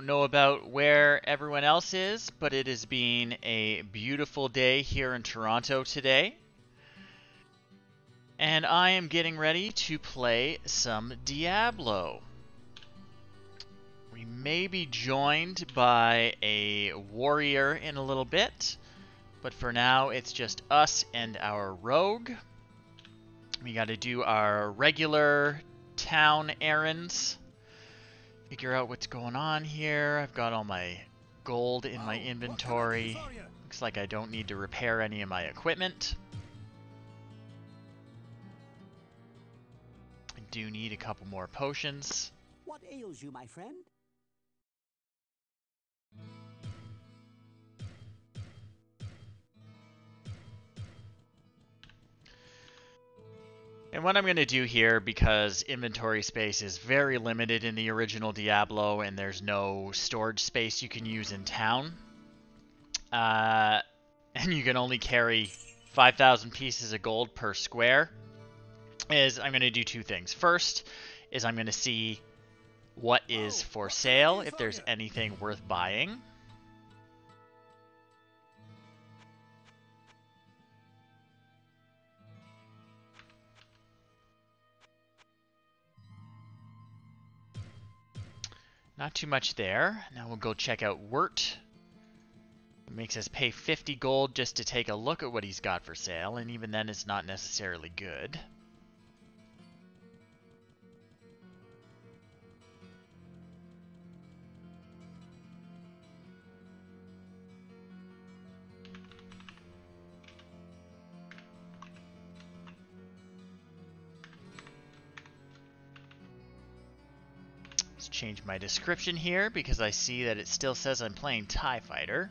don't know about where everyone else is, but it has been a beautiful day here in Toronto today. And I am getting ready to play some Diablo. We may be joined by a warrior in a little bit, but for now it's just us and our rogue. We got to do our regular town errands. Figure out what's going on here. I've got all my gold in my inventory. Looks like I don't need to repair any of my equipment. I do need a couple more potions. What ails you, my friend? And what I'm going to do here, because inventory space is very limited in the original Diablo and there's no storage space you can use in town, and you can only carry 5,000 pieces of gold per square, is I'm going to do two things. First is I'm going to see what is for sale, if there's anything worth buying. Not too much there. Now we'll go check out Wirt. It makes us pay 50 gold just to take a look at what he's got for sale, and even then it's not necessarily good. Change my description here because I see that it still says I'm playing TIE Fighter.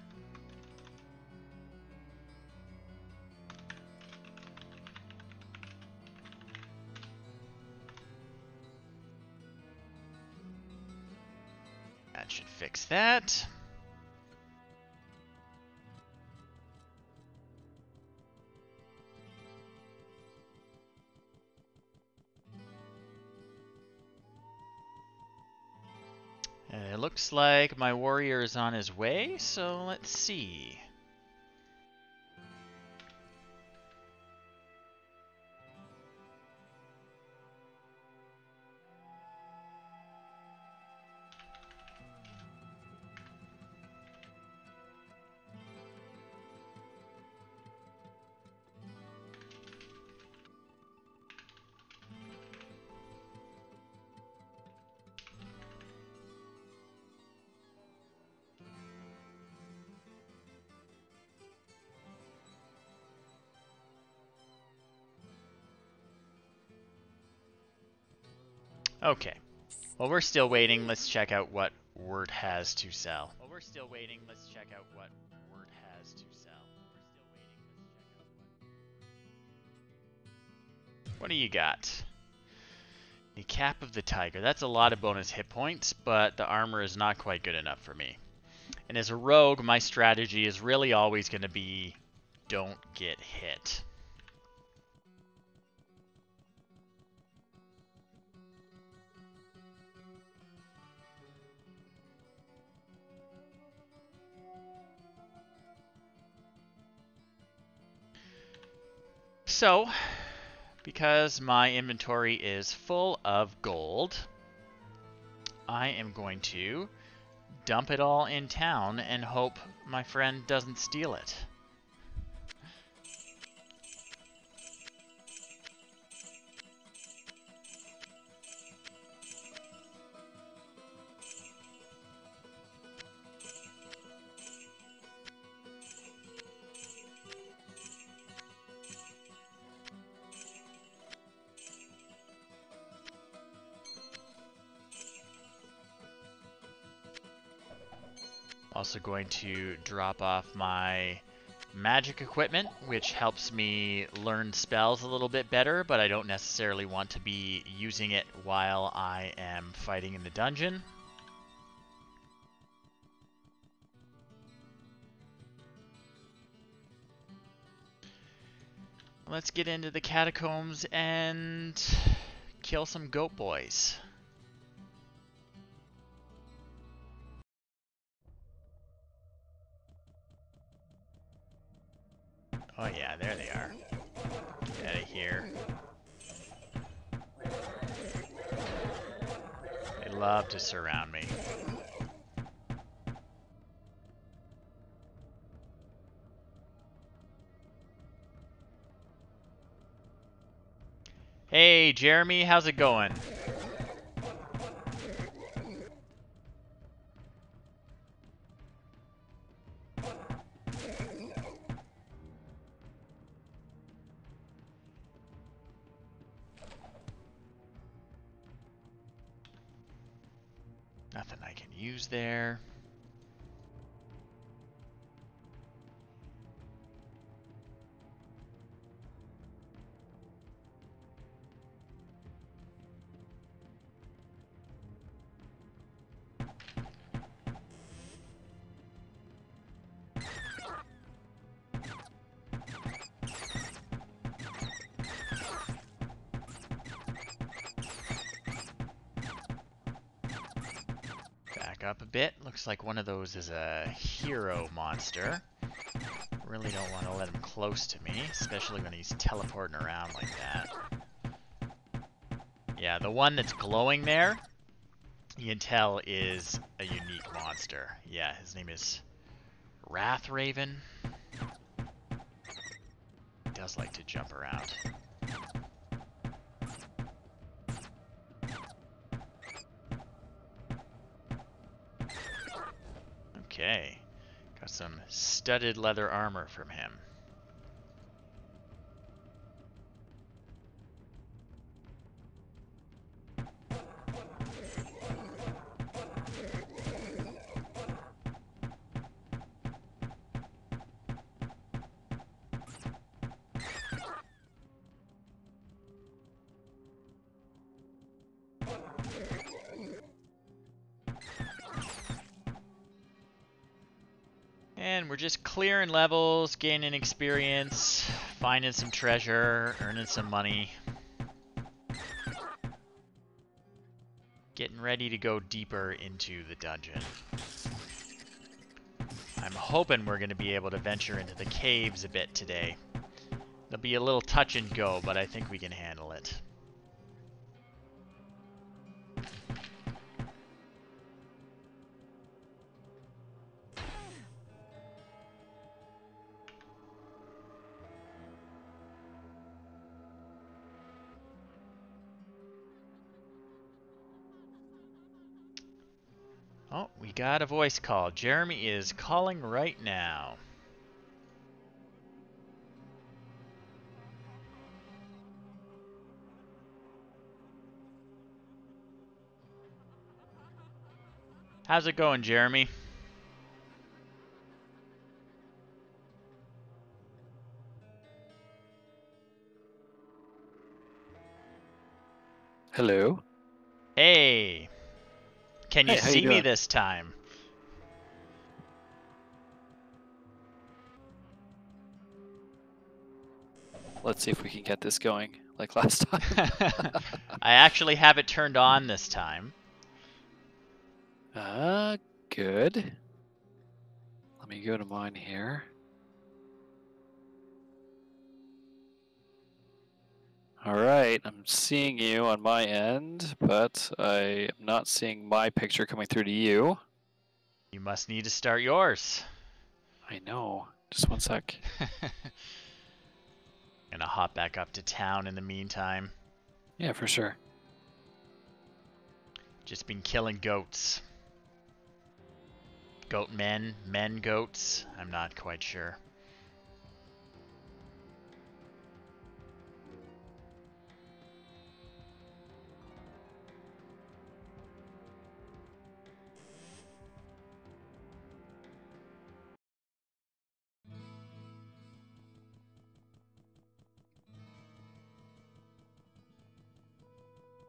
That should fix that. Looks like my warrior is on his way, so let's see. Okay. Well, we're still waiting. Let's check out what Wirt has to sell. What do you got? The Cap of the Tiger. That's a lot of bonus hit points, but the armor is not quite good enough for me. And as a rogue, my strategy is really always going to be don't get hit. So, because my inventory is full of gold, I am going to dump it all in town and hope my friend doesn't steal it. Also going to drop off my magic equipment, which helps me learn spells a little bit better, but I don't necessarily want to be using it while I am fighting in the dungeon. Let's get into the catacombs and kill some goat boys. Oh yeah, there they are. Get out of here. They love to surround me. Hey, Jeremy, how's it going? Nothing I can use there. Up a bit. Looks like one of those is a hero monster. Really don't want to let him close to me, especially when he's teleporting around like that. Yeah, the one that's glowing there, you can tell is a unique monster. Yeah, his name is Wrathraven. He does like to jump around. Okay, got some studded leather armor from him. And we're just clearing levels, gaining experience, finding some treasure, earning some money. Getting ready to go deeper into the dungeon. I'm hoping we're going to be able to venture into the caves a bit today. There'll be a little touch and go, but I think we can handle it. Got a voice call. Jeremy is calling right now. How's it going, Jeremy? Hello. Hey. Can you see me this time? Let's see if we can get this going like last time. I actually have it turned on this time. Good. Let me go to mine here. All right, I'm seeing you on my end, but I am not seeing my picture coming through to you. You must need to start yours. I know. Just one sec. Gonna hop back up to town in the meantime. Yeah, for sure. Just been killing goats. Goat men, men goats. I'm not quite sure.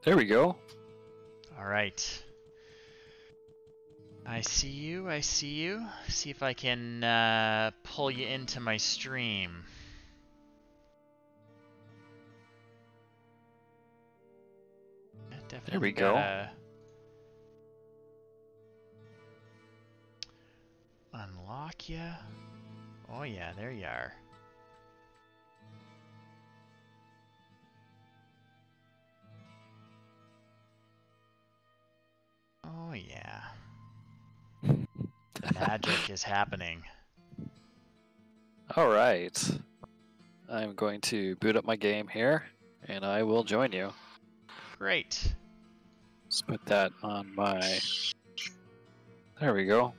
There we go. All right. I see you. I see you. See if I can pull you into my stream. Definitely there we go. Unlock ya. Oh yeah, there you are. Oh yeah. Magic is happening. All right. I'm going to boot up my game here, and I will join you. Great. Let's put that on my... There we go.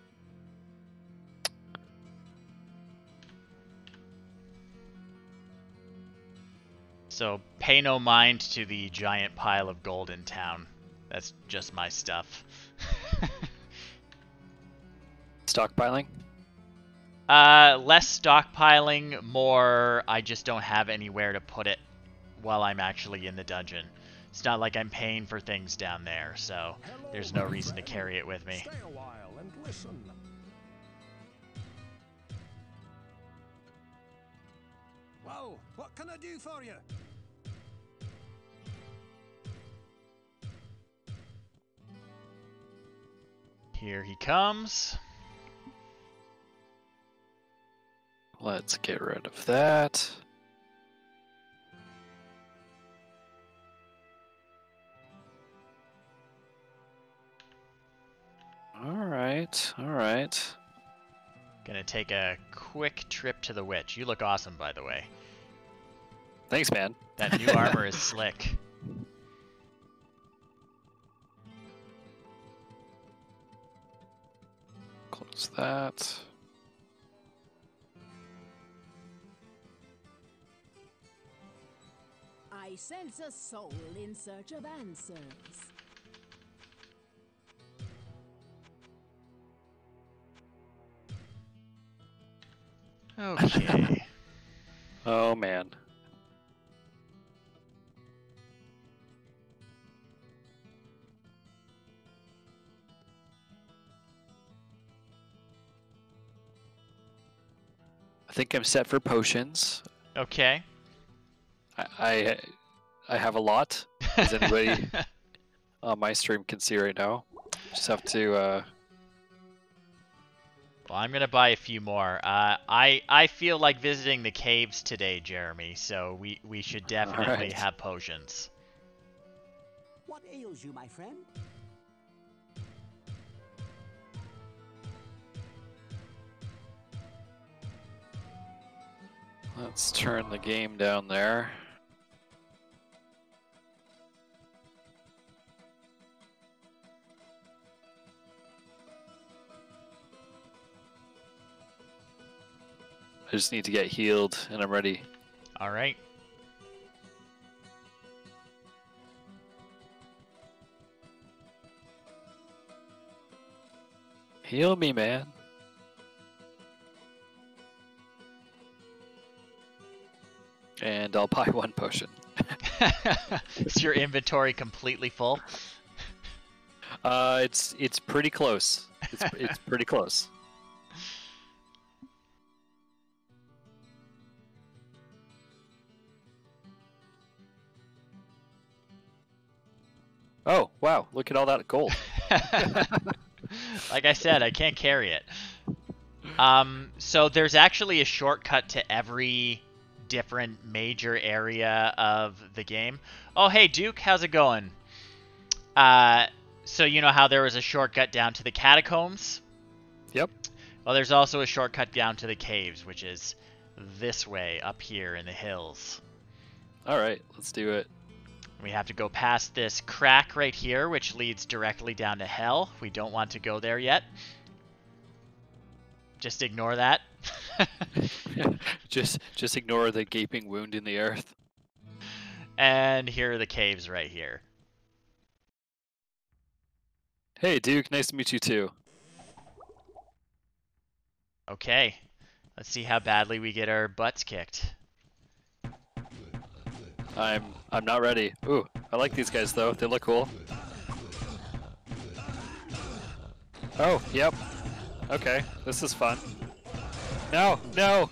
So, pay no mind to the giant pile of gold in town. That's just my stuff. Stockpiling? Less stockpiling, more I just don't have anywhere to put it while I'm actually in the dungeon. It's not like I'm paying for things down there, so there's no reason to carry it with me. Stay a while and listen. Whoa, what can I do for you? Here he comes. Let's get rid of that. Alright, alright. Gonna take a quick trip to the witch. You look awesome, by the way. Thanks, man. That new armor is slick. Close that. I sense a soul in search of answers. Okay. Oh, man. I think I'm set for potions. Okay. I have a lot, as anybody on my stream can see right now. Just have to... Well, I'm going to buy a few more. I feel like visiting the caves today, Jeremy, so we should definitely have potions. What ails you, my friend? Let's turn the game down there. I just need to get healed, and I'm ready. All right. Heal me, man. And I'll buy one potion. Is your inventory completely full? It's pretty close. It's pretty close. Oh, wow, look at all that gold. Like I said, I can't carry it. So there's actually a shortcut to every different major area of the game. Oh, hey, Duke, how's it going? So you know how there was a shortcut down to the catacombs? Yep. Well, there's also a shortcut down to the caves, which is this way up here in the hills. All right, let's do it. We have to go past this crack right here, which leads directly down to hell. We don't want to go there yet. Just ignore that. just ignore the gaping wound in the earth. And here are the caves right here. Hey, Duke. Nice to meet you, too. Okay. Let's see how badly we get our butts kicked. I'm not ready. Ooh, I like these guys though. They look cool. Oh, yep. Okay, this is fun. No, no.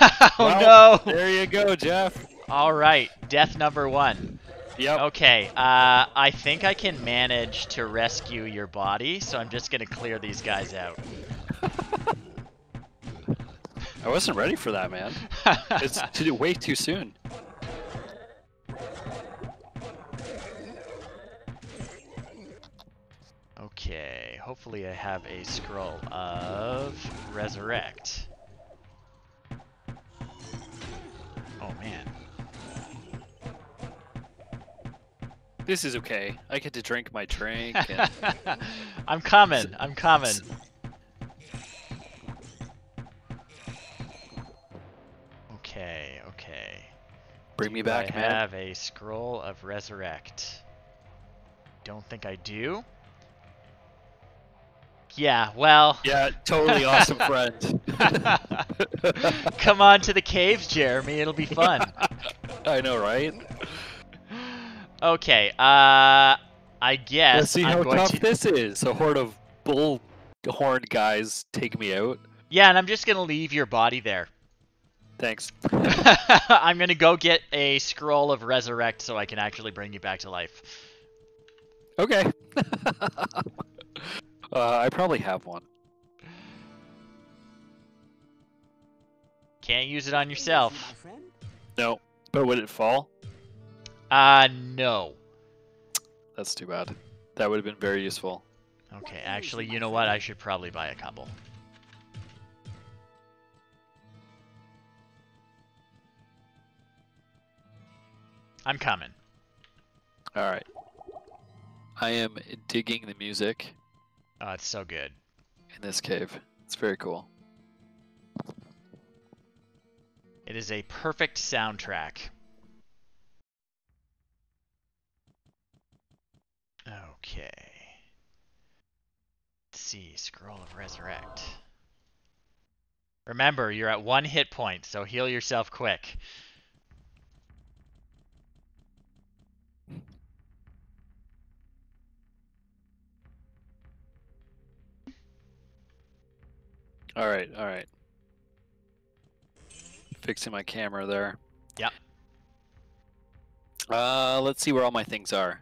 Oh well, no! There you go, Jeff. All right, death number one. Yep. Okay. I think I can manage to rescue your body, so I'm just gonna clear these guys out. I wasn't ready for that, man. It's way too soon. hopefully I have a scroll of Resurrect. Oh man. This is okay. I get to drink my drink. And... I'm coming. I'm coming. Okay, okay. Bring me back, man. I have a scroll of Resurrect. Don't think I do. Yeah, well. Yeah, totally awesome friend. Come on to the caves, Jeremy. It'll be fun. I know, right? Okay, I guess. Let's see how tough this is. A horde of bull horn guys take me out. Yeah, and I'm just going to leave your body there. Thanks. I'm going to go get a scroll of Resurrect so I can actually bring you back to life. Okay. I probably have one. Can't use it on yourself. No. But would it fall? No. That's too bad. That would have been very useful. Okay, actually, you know what? I should probably buy a couple. I'm coming. Alright. I am digging the music. Oh, it's so good. In this cave. It's very cool. It is a perfect soundtrack. Okay. Let's see. Scroll of Resurrect. Remember, you're at 1 hit point, so heal yourself quick. Alright, alright. Fixing my camera there. Yep. Let's see where all my things are.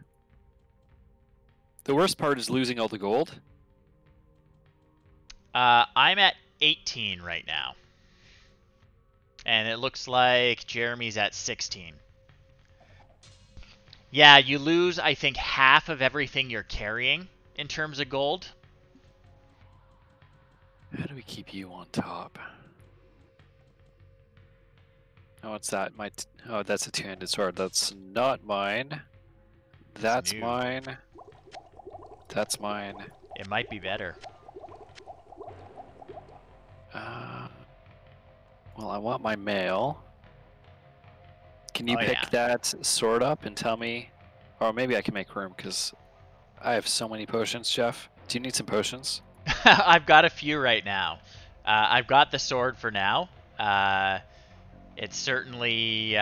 The worst part is losing all the gold. I'm at 18 right now. And it looks like Jeremy's at 16. Yeah, you lose, I think, half of everything you're carrying in terms of gold. How do we keep you on top? Oh, what's that? My oh, that's a two-handed sword. That's not mine. That's mine. That's mine. It might be better. Well, I want my mail. Can you pick that sword up and tell me? Or maybe I can make room because I have so many potions, Jeff. Do you need some potions? I've got a few right now. I've got the sword for now. It's certainly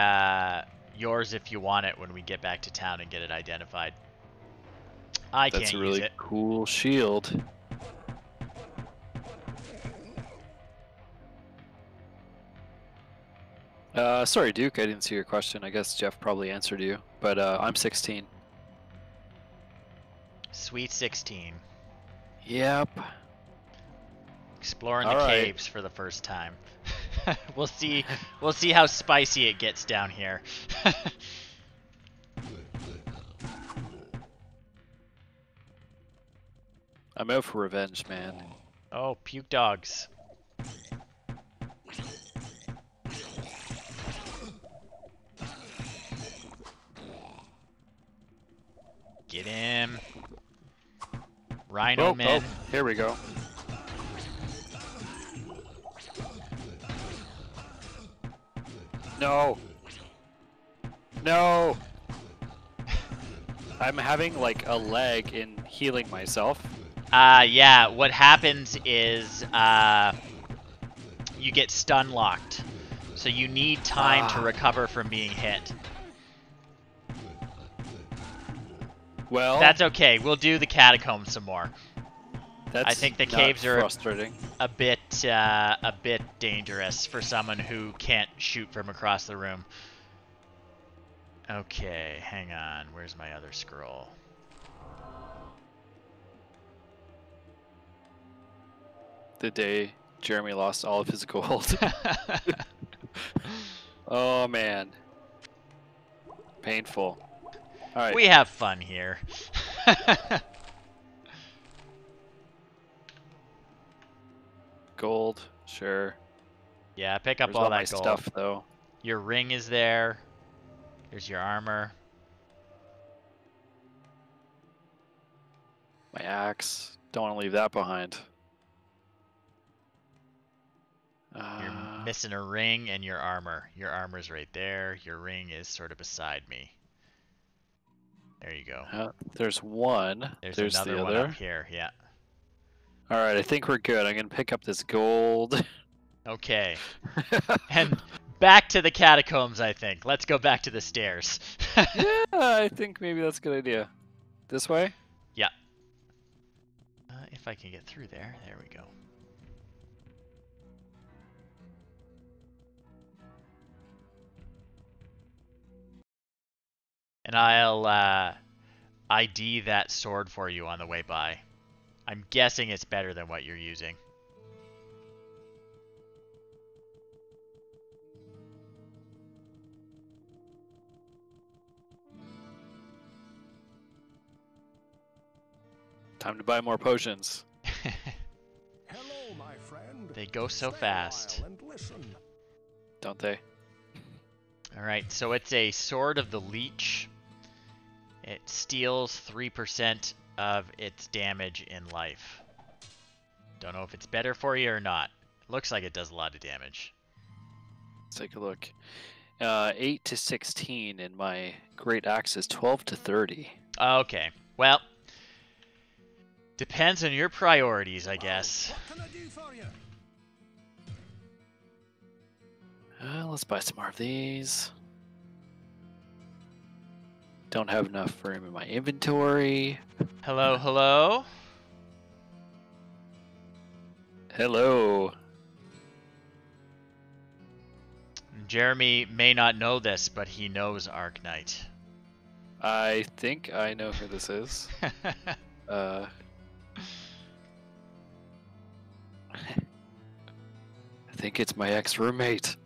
yours if you want it when we get back to town and get it identified. I can't use it. That's a really cool shield. Sorry, Duke, I didn't see your question. I guess Jeff probably answered you, but I'm 16. Sweet 16. Yep. Exploring the caves for the first time. We'll see how spicy it gets down here. I'm out for revenge, man. Oh, puke dogs. Get him. Rhino man. Oh, here we go. No. No. I'm having like a lag in healing myself. Yeah, what happens is you get stun locked. So you need time to recover from being hit. Well, that's okay. We'll do the catacombs some more. I think the caves are frustrating. A bit dangerous for someone who can't shoot from across the room. Okay, hang on. Where's my other scroll? The day Jeremy lost all of his gold. Oh man, painful. All right. We have fun here. gold, sure. Yeah, pick up all that gold. Stuff though. Your ring is there. Here's your armor. My axe. Don't want to leave that behind. You're missing a ring and your armor. Your armor's right there. Your ring is sort of beside me. There you go. There's one. There's another one up here, yeah. All right, I think we're good. I'm going to pick up this gold. Okay. And back to the catacombs, I think. Let's go back to the stairs. Yeah, I think maybe that's a good idea. This way? Yeah. If I can get through there. There we go. And I'll ID that sword for you on the way by. I'm guessing it's better than what you're using. Time to buy more potions. Hello, my friend. They go so fast. Don't they? All right, so it's a Sword of the Leech. It steals 3% of its damage in life. Don't know if it's better for you or not. Looks like it does a lot of damage. Let's take a look. 8 to 16, and my great axe is 12 to 30. Okay. Well, depends on your priorities, I guess. What can I do for you? Let's buy some more of these. Don't have enough room in my inventory. Hello, hello. Hello. Jeremy may not know this, but he knows Arknight. I think I know who this is. I think it's my ex-roommate.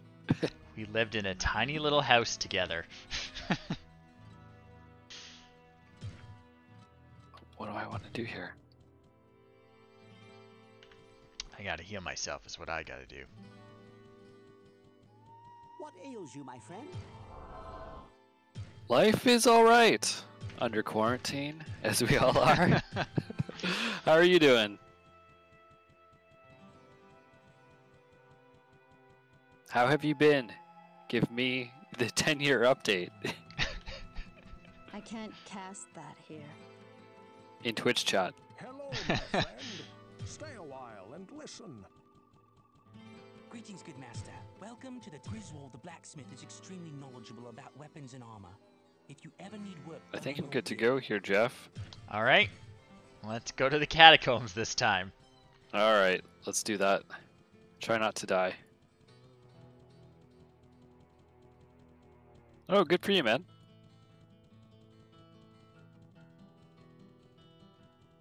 We lived in a tiny little house together. What do I want to do here? I gotta heal myself is what I gotta do. What ails you, my friend? Life is alright. Under quarantine, as we all are. How are you doing? How have you been? Give me the 10-year update. I can't cast that here. In Twitch chat. Hello, my friend. Stay a while and listen. Greetings, good master. Welcome to the Griswold. The blacksmith is extremely knowledgeable about weapons and armor. If you ever need work, I think I'm good to go here, Jeff. All right. Let's go to the catacombs this time. All right. Let's do that. Try not to die. Oh, good for you, man.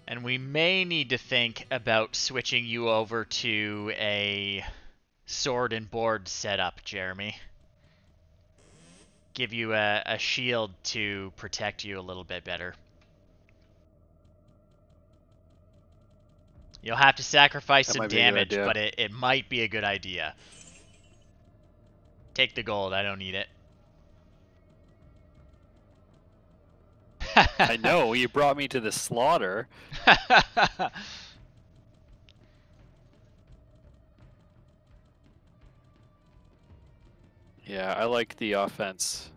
And we may need to think about switching you over to a sword and board setup, Jeremy. Give you a shield to protect you a little bit better. You'll have to sacrifice some damage, but it might be a good idea. Take the gold, I don't need it. I know, you brought me to the slaughter. Yeah, I like the offense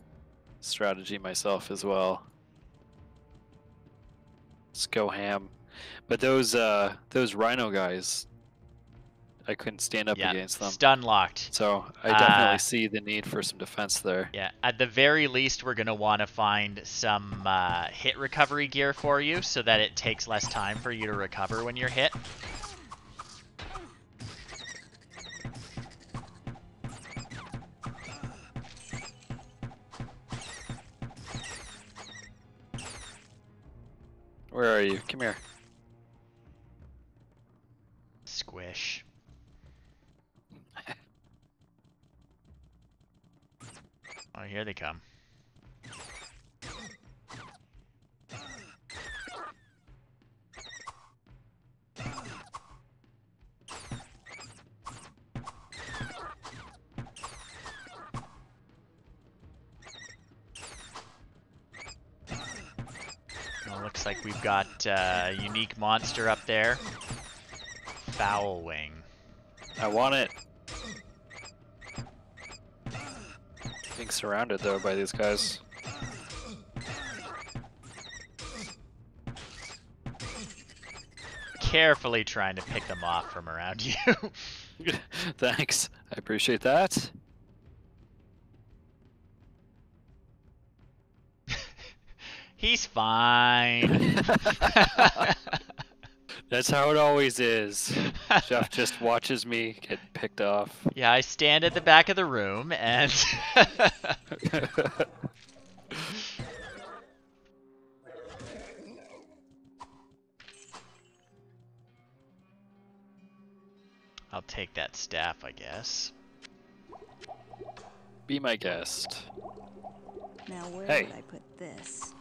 strategy myself as well. Let's go ham. But those rhino guys, I couldn't stand up against them. Stun locked. So I definitely see the need for some defense there. Yeah, at the very least, we're going to want to find some hit recovery gear for you so that it takes less time for you to recover when you're hit. Where are you? Come here. Squish. Oh, here they come. Looks like we've got a unique monster up there. Foul wing. I want it. Being surrounded though by these guys. Carefully trying to pick them off from around you. Thanks, I appreciate that. He's fine. That's how it always is. Jeff just watches me get picked off. Yeah, I stand at the back of the room and... I'll take that staff, I guess. Be my guest. Now where would I put this?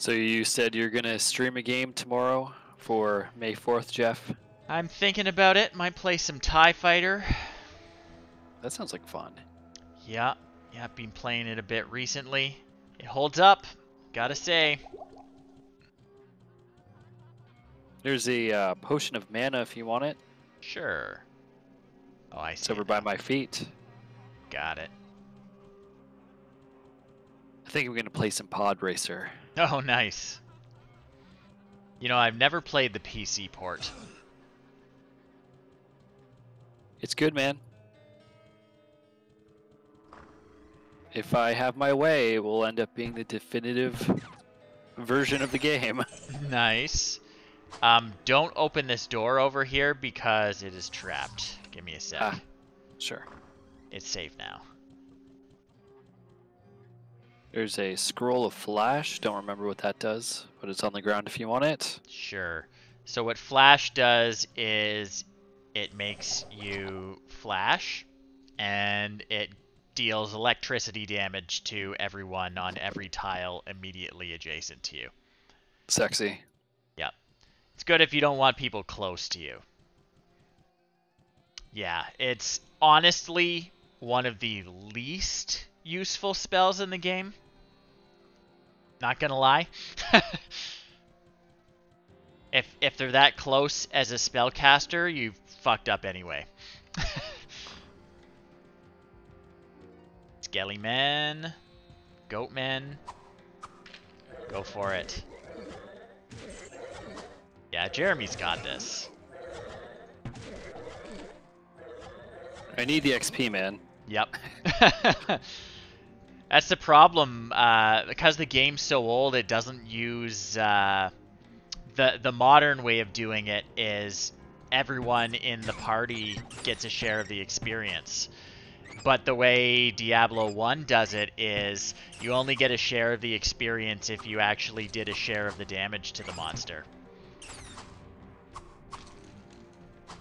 So you said you're gonna stream a game tomorrow for May 4th, Jeff? I'm thinking about it. Might play some TIE Fighter. That sounds like fun. Yeah, yeah, I've been playing it a bit recently. It holds up, gotta say. There's a potion of mana if you want it. Sure. Oh, I see. It's over by my feet. Got it. I think we're gonna play some Pod Racer. Oh, nice. You know, I've never played the PC port. It's good, man. If I have my way, it will end up being the definitive version of the game. Nice. Don't open this door over here because it is trapped. Give me a sec. Ah, sure. It's safe now. There's a scroll of flash. Don't remember what that does, but it's on the ground if you want it. Sure. So what flash does is it makes you flash, and it deals electricity damage to everyone on every tile immediately adjacent to you. Sexy. Yep. It's good if you don't want people close to you. Yeah, it's honestly one of the least... useful spells in the game. Not gonna lie. If they're that close as a spellcaster, you've fucked up anyway. Skelly man, goat man, go for it. Yeah, Jeremy's got this. I need the XP, man. Yep. That's the problem, because the game's so old, it doesn't use, the modern way of doing it is everyone in the party gets a share of the experience. But the way Diablo 1 does it is you only get a share of the experience if you actually did a share of the damage to the monster.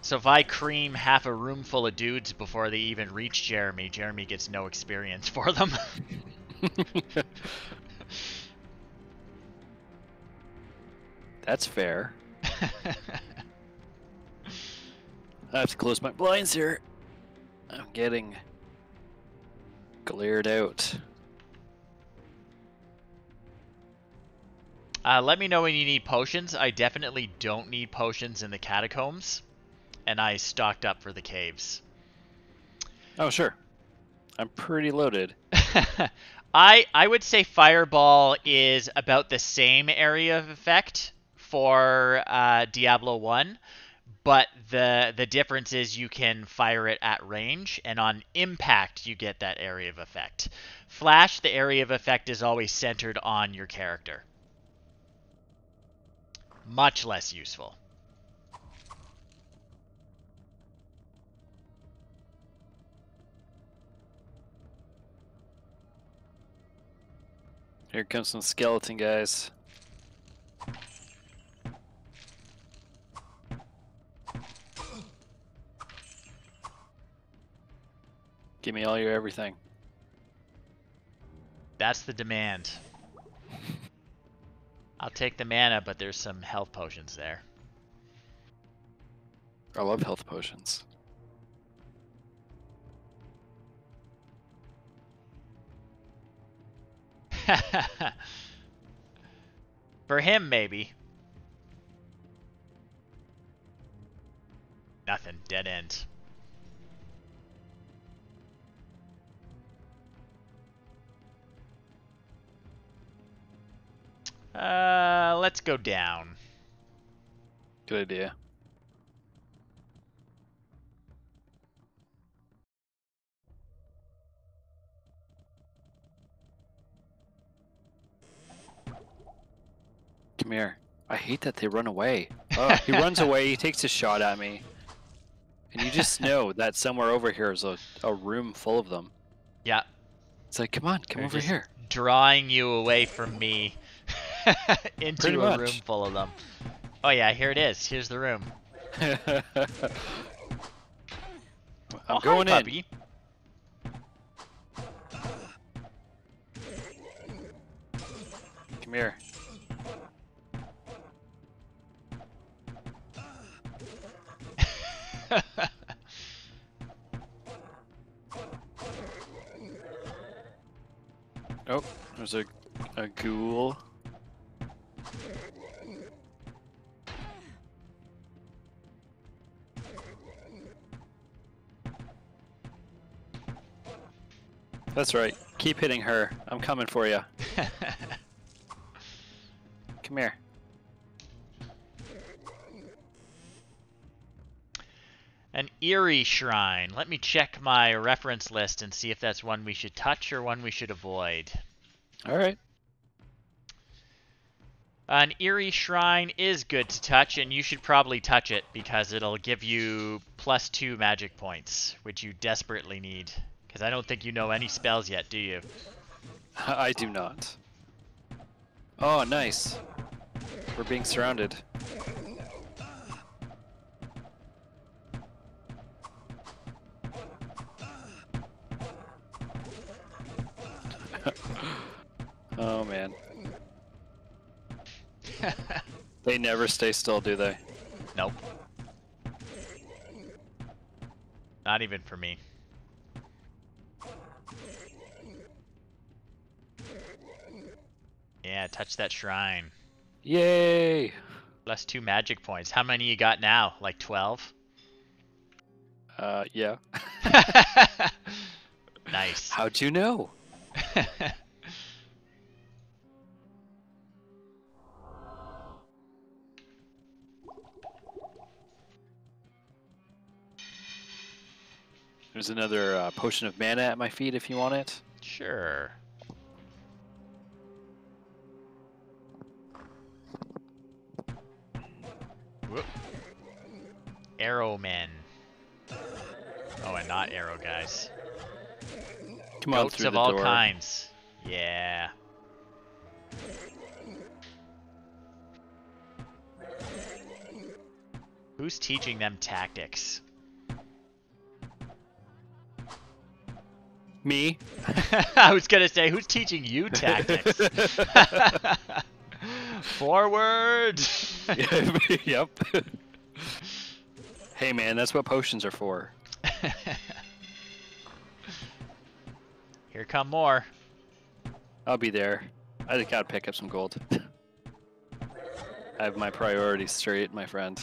So if I cream half a room full of dudes before they even reach Jeremy, Jeremy gets no experience for them. That's fair. I have to close my blinds here. I'm getting glared out. Let me know when you need potions. I definitely don't need potions in the catacombs. And I stocked up for the caves. Oh, sure. I'm pretty loaded. I would say Fireball is about the same area of effect for Diablo 1, but the difference is you can fire it at range, and on impact you get that area of effect. Flash, the area of effect is always centered on your character. Much less useful. Here comes some skeleton guys. Give me all your everything. That's the demand. I'll take the mana, but there's some health potions there. I love health potions. For him, maybe. Nothing. Dead end. Let's go down. Good idea. Come here. I hate that they run away. Oh, he runs away, he takes a shot at me. And you just know that somewhere over here is a room full of them. Yeah. It's like, come on, come over here. Drawing you away from me into a room full of them. Oh yeah, here it is. Here's the room. I'm going in. Come here. Oh, there's a ghoul. That's right. Keep hitting her. I'm coming for you. Come here. An eerie shrine. Let me check my reference list and see if that's one we should touch or one we should avoid. All right. An eerie shrine is good to touch, and you should probably touch it because it'll give you +2 magic points, which you desperately need. Because I don't think you know any spells yet, do you? I do not. Oh, nice. We're being surrounded. Oh man. They never stay still, do they? Nope. Not even for me. Yeah, touch that shrine. Yay! +2 magic points. How many you got now? Like 12? Yeah. Nice. How'd you know? There's another potion of mana at my feet if you want it. Sure. Whoop. Arrow men. Oh, and not arrow guys. Come on through the door. Goats of all kinds. Yeah. Who's teaching them tactics? Me. I was gonna say, who's teaching you tactics? Forward. Yep. Hey man, that's what potions are for. Here come more. I'll be there. I just gotta pick up some gold. I have my priorities straight, my friend.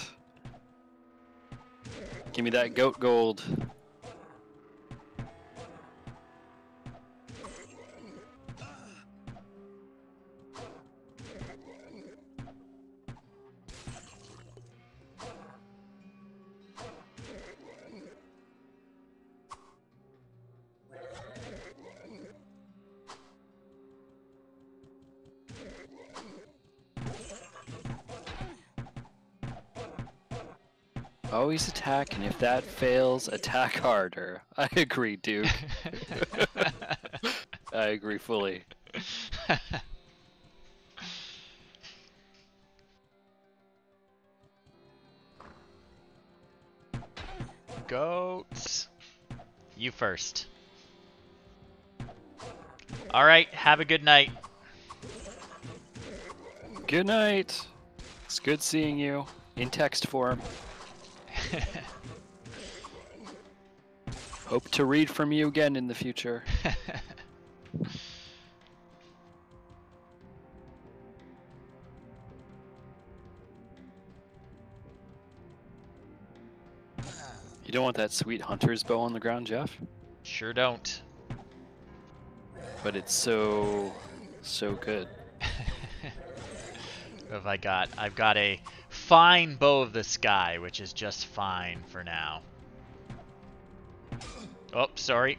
Give me that goat gold. Always attack, and if that fails, attack harder. I agree, Duke. I agree fully. Goats. You first. All right, have a good night. Good night. It's good seeing you in text form. Hope to read from you again in the future. don't want that sweet hunter's bow on the ground, Jeff? Sure don't. But it's so good. What have I got? I've got a fine bow of the sky, which is just fine for now. Oh, sorry.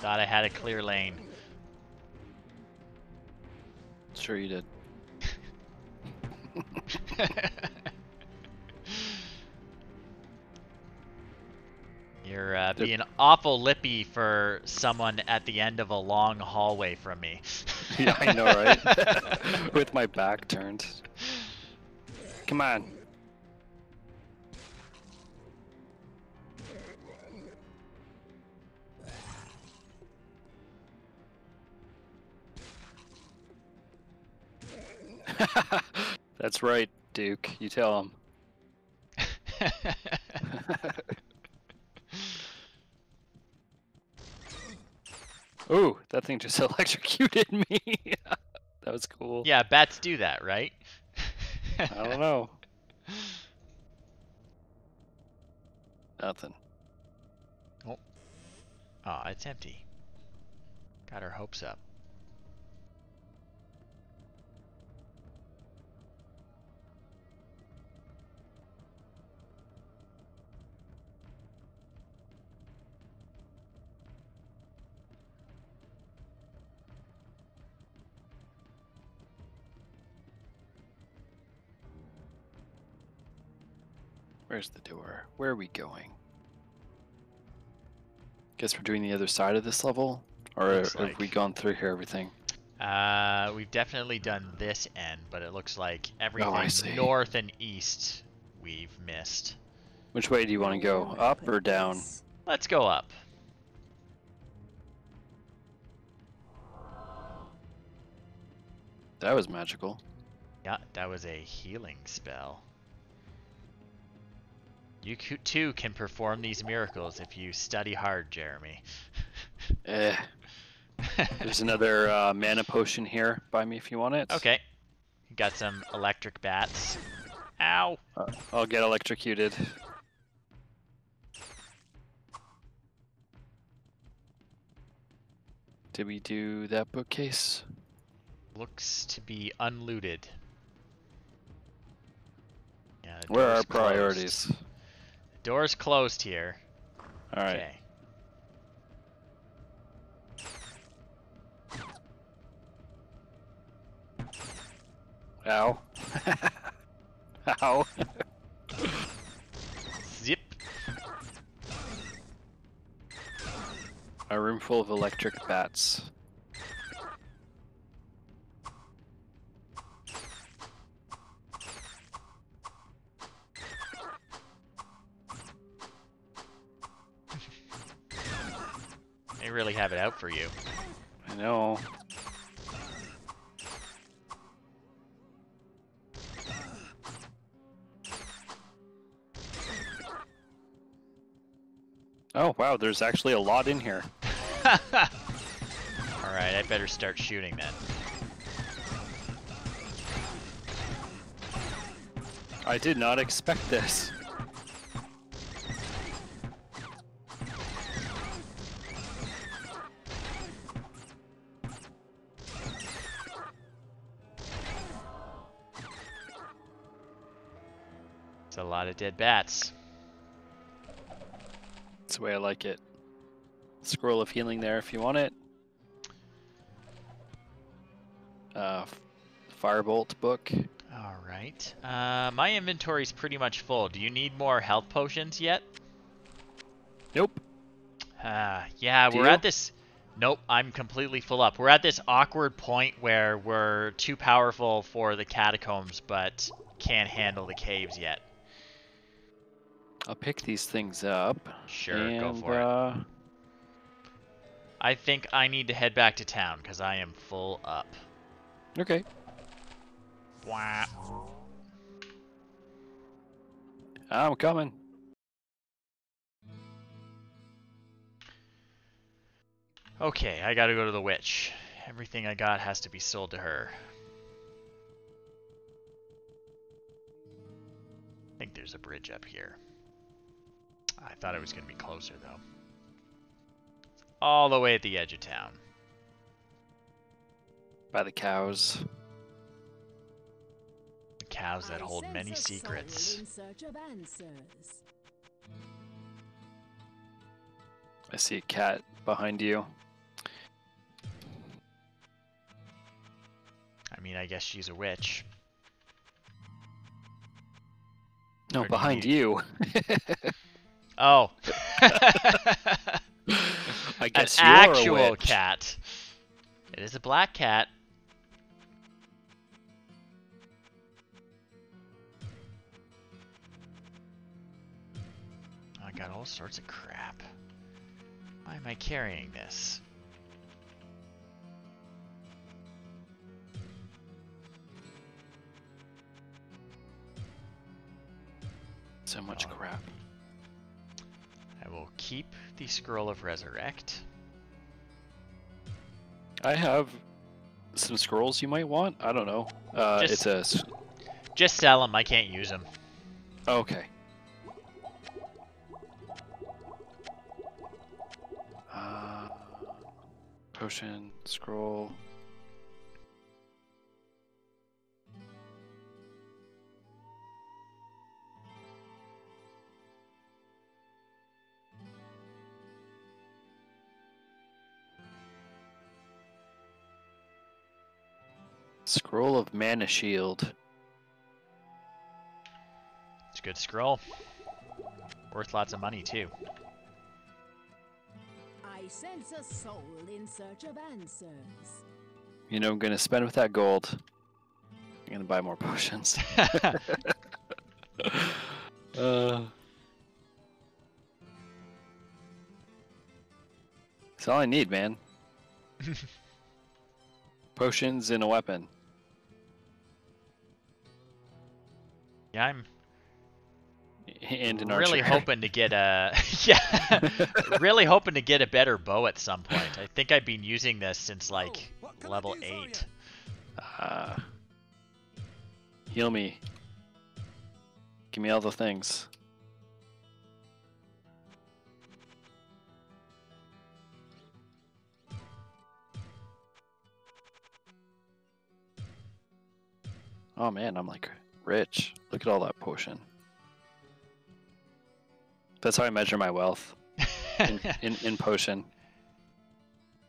Thought I had a clear lane. Sure you did. You're being awful lippy for someone at the end of a long hallway from me. Yeah, I know, right? With my back turned. Come on. That's right, Duke. You tell him. Ooh, that thing just electrocuted me. That was cool. Yeah, bats do that, right? I don't know. Nothing. Oh. Oh, it's empty. Got our hopes up. Where's the door? Where are we going? Guess we're doing the other side of this level? Or have we gone through here everything? We've definitely done this end, but it looks like everything north and east we've missed. Which way do you want to go? Up or down? Let's go up. That was magical. Yeah, that was a healing spell. You too can perform these miracles if you study hard, Jeremy. There's another mana potion here by me if you want it. Okay. Got some electric bats. Ow! I'll get electrocuted. Did we do that bookcase? Looks to be unlooted. Yeah, where are our priorities? Door's closed here. All right. Okay. Ow. Ow. Zip. A room full of electric bats. They really have it out for you. I know. Oh wow, there's actually a lot in here. All right, I better start shooting then. I did not expect this. A lot of dead bats. That's the way I like it. Scroll of healing there if you want it. Firebolt book. All right. My inventory's pretty much full. Do you need more health potions yet? Nope. Yeah, we're at this... Nope, I'm completely full up. We're at this awkward point where we're too powerful for the catacombs, but can't handle the caves yet. I'll pick these things up. Sure, and, go for it. I think I need to head back to town because I am full up. Okay. Wah. I'm coming. Okay, I gotta go to the witch. Everything I got has to be sold to her. I think there's a bridge up here. I thought it was going to be closer, though. All the way at the edge of town. By the cows. The cows that hold many secrets. In search of answers. I see a cat behind you. I mean, I guess she's a witch. No, or behind you. Oh. I guess an actual a witch. Cat. It is a black cat. I got all sorts of crap. Why am I carrying this? So much crap. I will keep the Scroll of Resurrect. I have some scrolls you might want. I don't know. Just sell them. I can't use them. Okay. Potion, scroll. Scroll of Mana Shield. It's a good scroll. Worth lots of money, too. I sense a soul in search of answers. You know, I'm going to spend with that gold. I'm going to buy more potions. That's all I need, man. Potions and a weapon. Yeah, I'm really hoping to get a really hoping to get a better bow at some point. I think I've been using this since like level 8. Heal me. Give me all the things. Oh man, I'm like rich. Look at all that potion. That's how I measure my wealth. in potion.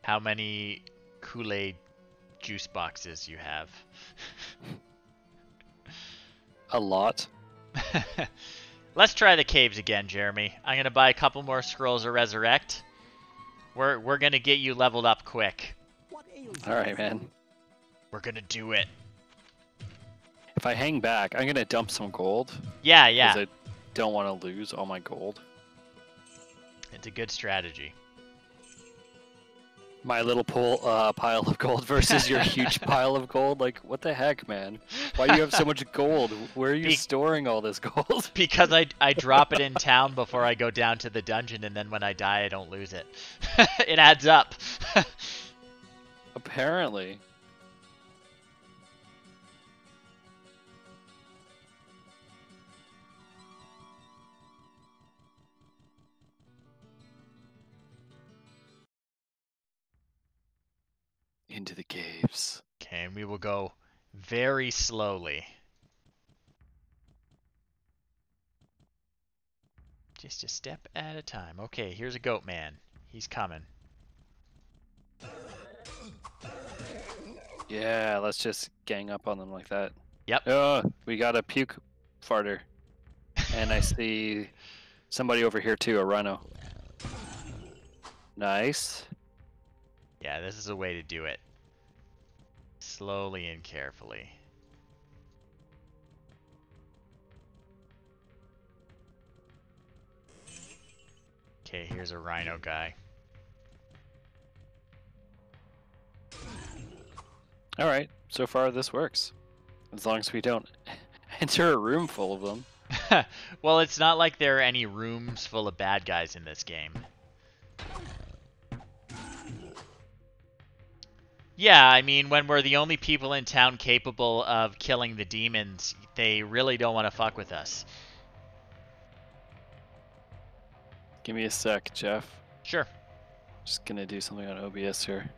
How many Kool-Aid juice boxes you have? A lot. Let's try the caves again, Jeremy. I'm gonna buy a couple more Scrolls of Resurrect. We're gonna get you leveled up quick. All right, man. We're gonna do it. If I hang back, I'm gonna dump some gold. Yeah, yeah. Because I don't want to lose all my gold. It's a good strategy. My little pile of gold versus your huge pile of gold. Like, what the heck, man? Why do you have so much gold? Where are you storing all this gold? Because I drop it in town before I go down to the dungeon, and then when I die, I don't lose it. It adds up. Apparently. Into the caves. Okay, and we will go very slowly. Just a step at a time. Okay, here's a goat man. He's coming. Yeah, let's just gang up on them like that. Yep. Oh, we got a puke farter. And I see somebody over here too, a rhino. Nice. Yeah, this is a way to do it. Slowly and carefully. Okay, here's a rhino guy. Alright, so far this works. As long as we don't enter a room full of them. Well, it's not like there are any rooms full of bad guys in this game. Yeah, I mean, when we're the only people in town capable of killing the demons, they really don't want to fuck with us. Give me a sec, Jeff. Sure. Just gonna do something on OBS here.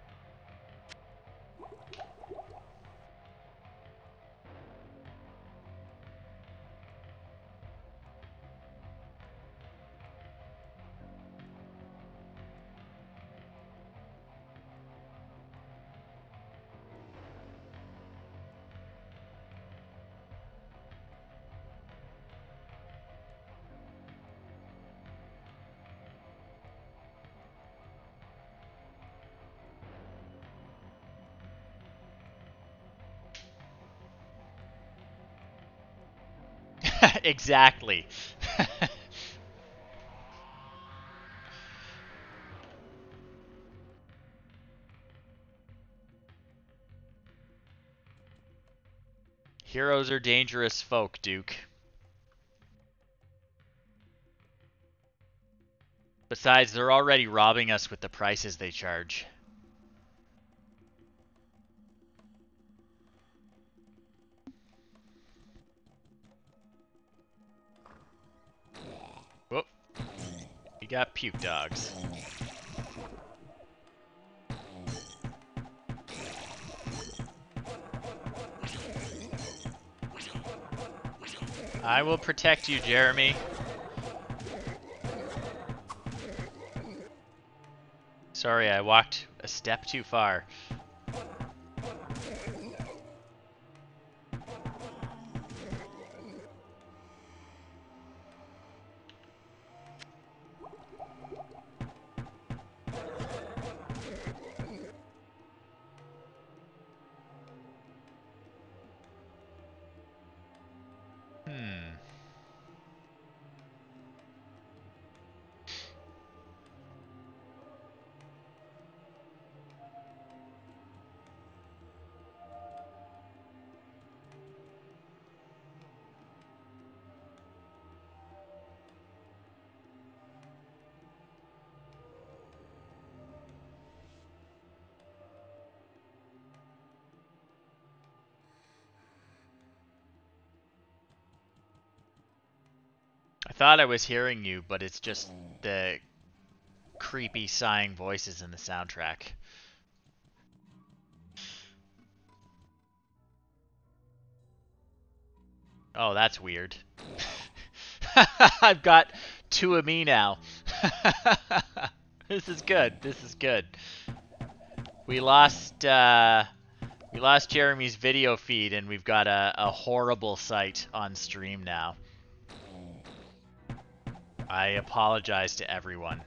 Exactly. Heroes are dangerous folk, Duke. Besides, they're already robbing us with the prices they charge. Got puke dogs. I will protect you, Jeremy. Sorry, I walked a step too far. Thought I was hearing you, but it's just the creepy sighing voices in the soundtrack. Oh, that's weird. I've got two of me now. This is good. This is good. We lost Jeremy's video feed, and we've got a horrible sight on stream now. I apologize to everyone.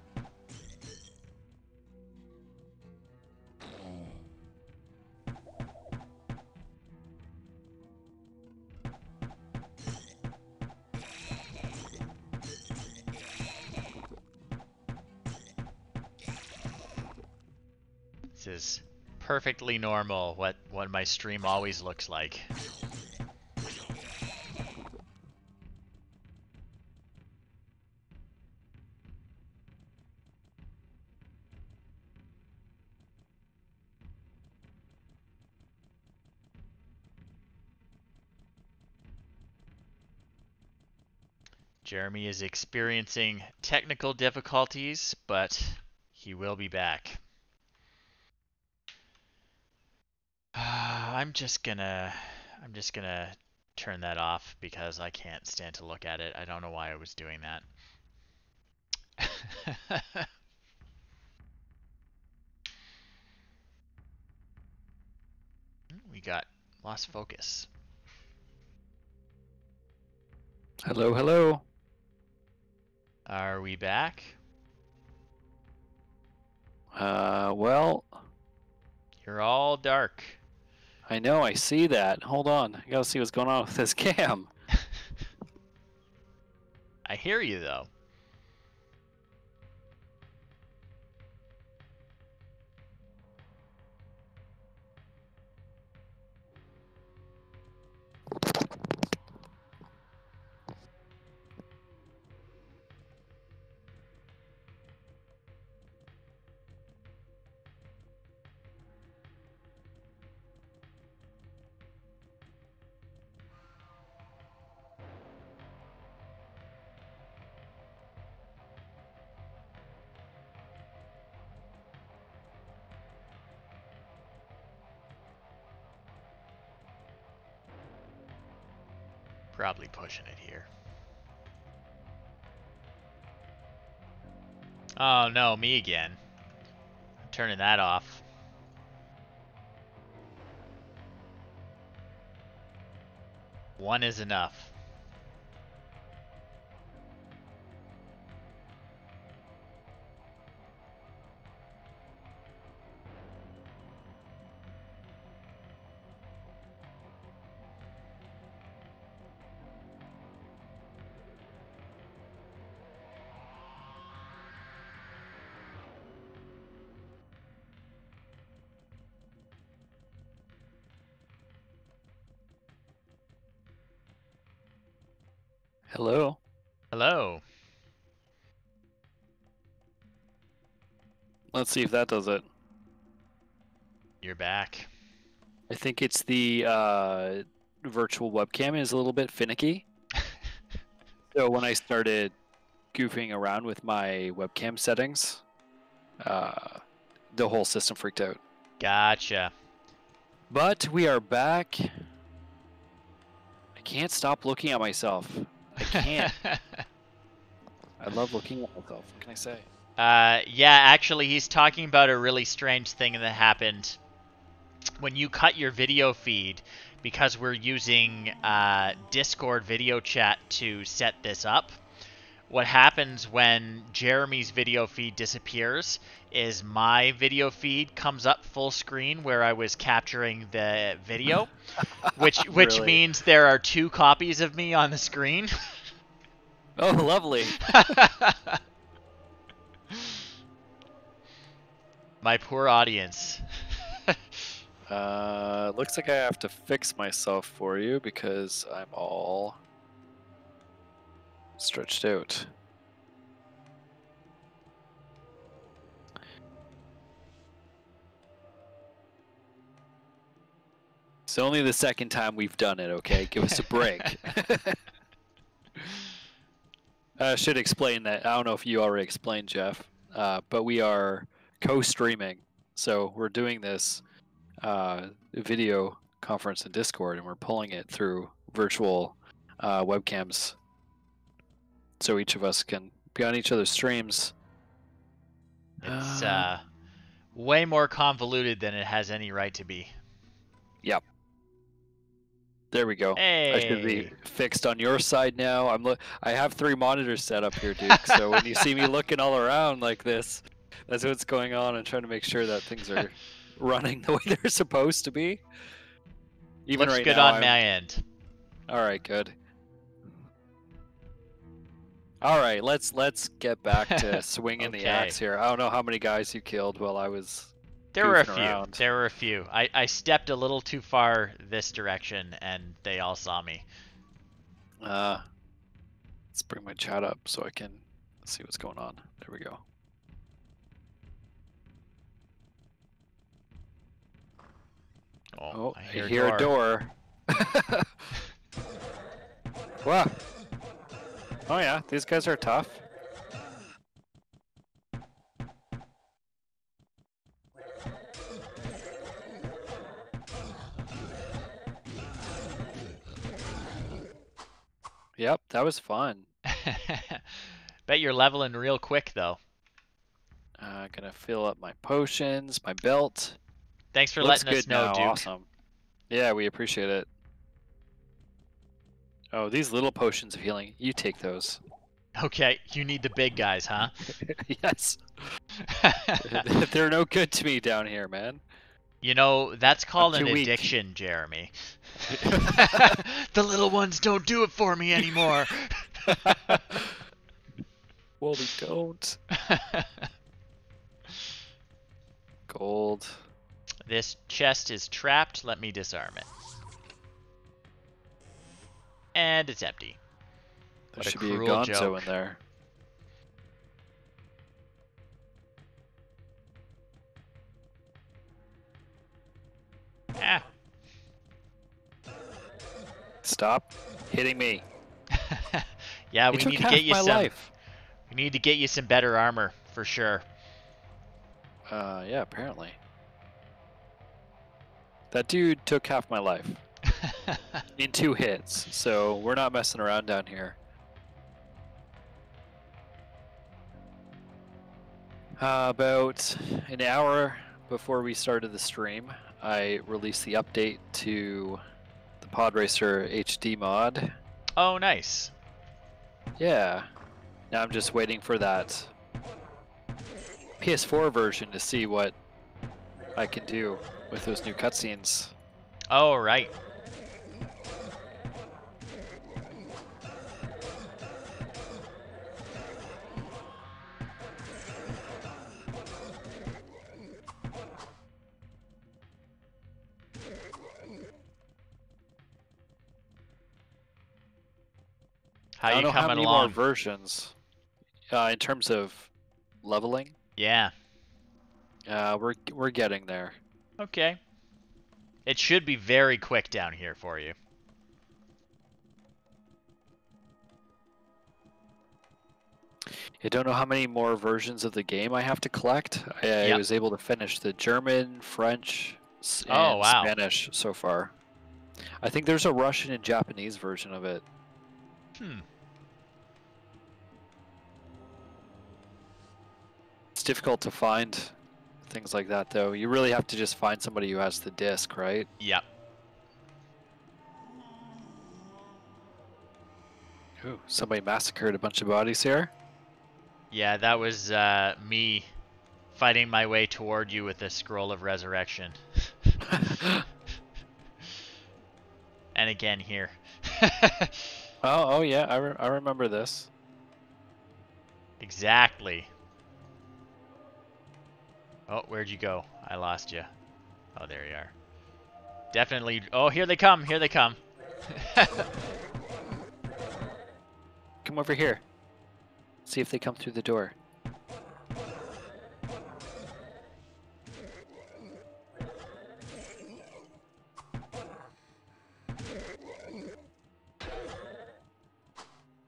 This is perfectly normal, what my stream always looks like. Jeremy is experiencing technical difficulties, but he will be back. I'm just gonna turn that off because I can't stand to look at it. I don't know why I was doing that. We got lost focus. Hello, hello. Are we back? Well... You're all dark. I know, I see that. Hold on, I gotta see what's going on with this cam. I hear you, though. probably pushing it here. Oh no, me again. I'm turning that off. One is enough. Hello. Hello. Let's see if that does it. You're back. I think it's the virtual webcam is a little bit finicky. So when I started goofing around with my webcam settings, the whole system freaked out. Gotcha. But we are back. I can't stop looking at myself. I can't. I love looking at myself. What can I say? Yeah, actually, he's talking about a really strange thing that happened when you cut your video feed, because we're using Discord video chat to set this up. What happens when Jeremy's video feed disappears is my video feed comes up full screen where I was capturing the video, which really? Means there are two copies of me on the screen. Oh, lovely. My poor audience. Looks like I have to fix myself for you because I'm all... stretched out. It's only the second time we've done it, okay? Give us a break. I should explain that. I don't know if you already explained, Jeff, but we are co-streaming. So we're doing this video conference in Discord, and we're pulling it through virtual webcams. So each of us can be on each other's streams. It's way more convoluted than it has any right to be. Yep. There we go. Hey. I should be fixed on your side now. I have 3 monitors set up here, Duke. So when you see me looking all around like this, that's what's going on. I'm trying to make sure that things are running the way they're supposed to be. Even looks right good now, on my end. All right, good. All right, let's get back to swinging okay. The axe here. I don't know how many guys you killed while I was. There were a few. Around. There were a few. I stepped a little too far this direction, and they all saw me. Let's bring my chat up so I can see what's going on. There we go. Oh, I hear a door. Wow. Oh yeah, these guys are tough. Yep, that was fun. Bet you're leveling real quick though. Gonna fill up my potions, my belt. Thanks for letting us know, Duke. Awesome. Yeah, we appreciate it. Oh, these little potions of healing. You take those. Okay, you need the big guys, huh? Yes. They're no good to me down here, man. You know, that's called an addiction, Jeremy. The little ones don't do it for me anymore. Well, they don't. Gold. This chest is trapped. Let me disarm it. And it's empty. There should be a gonzo in there. Ah. Stop hitting me. Yeah, we need to get you some. We need to get you some better armor for sure. Yeah, apparently. That dude took half my life. in 2 hits, so we're not messing around down here. About an hour before we started the stream, I released the update to the Pod Racer HD mod. Oh, nice. Yeah. Now I'm just waiting for that PS4 version to see what I can do with those new cutscenes. Oh, right. How you coming along? I don't know how many more versions in terms of leveling. Yeah. We're getting there. Okay. It should be very quick down here for you. I don't know how many more versions of the game I have to collect. I was able to finish the German, French, and Spanish so far. I think there's a Russian and Japanese version of it. Hmm. It's difficult to find things like that, though. You really have to just find somebody who has the disc, right? Yep. Ooh, somebody massacred a bunch of bodies here. Yeah, that was me fighting my way toward you with the Scroll of Resurrection. And again here. Oh yeah, I remember this. Exactly. Oh, where'd you go? I lost you. Oh, there you are. Definitely. Oh, here they come. Here they come. Come over here. See if they come through the door.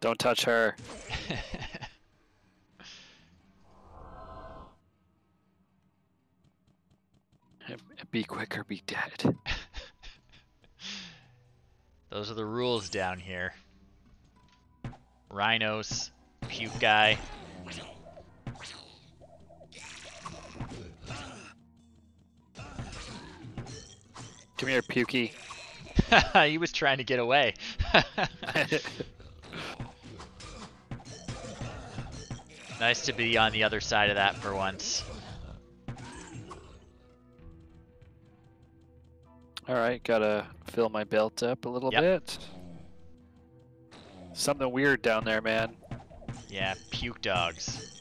Don't touch her. Be quick or be dead. Those are the rules down here. Rhinos, puke guy. Come here, pukey. He was trying to get away. Nice to be on the other side of that for once. Alright, gotta fill my belt up a little bit. Something weird down there, man. Yeah, puke dogs.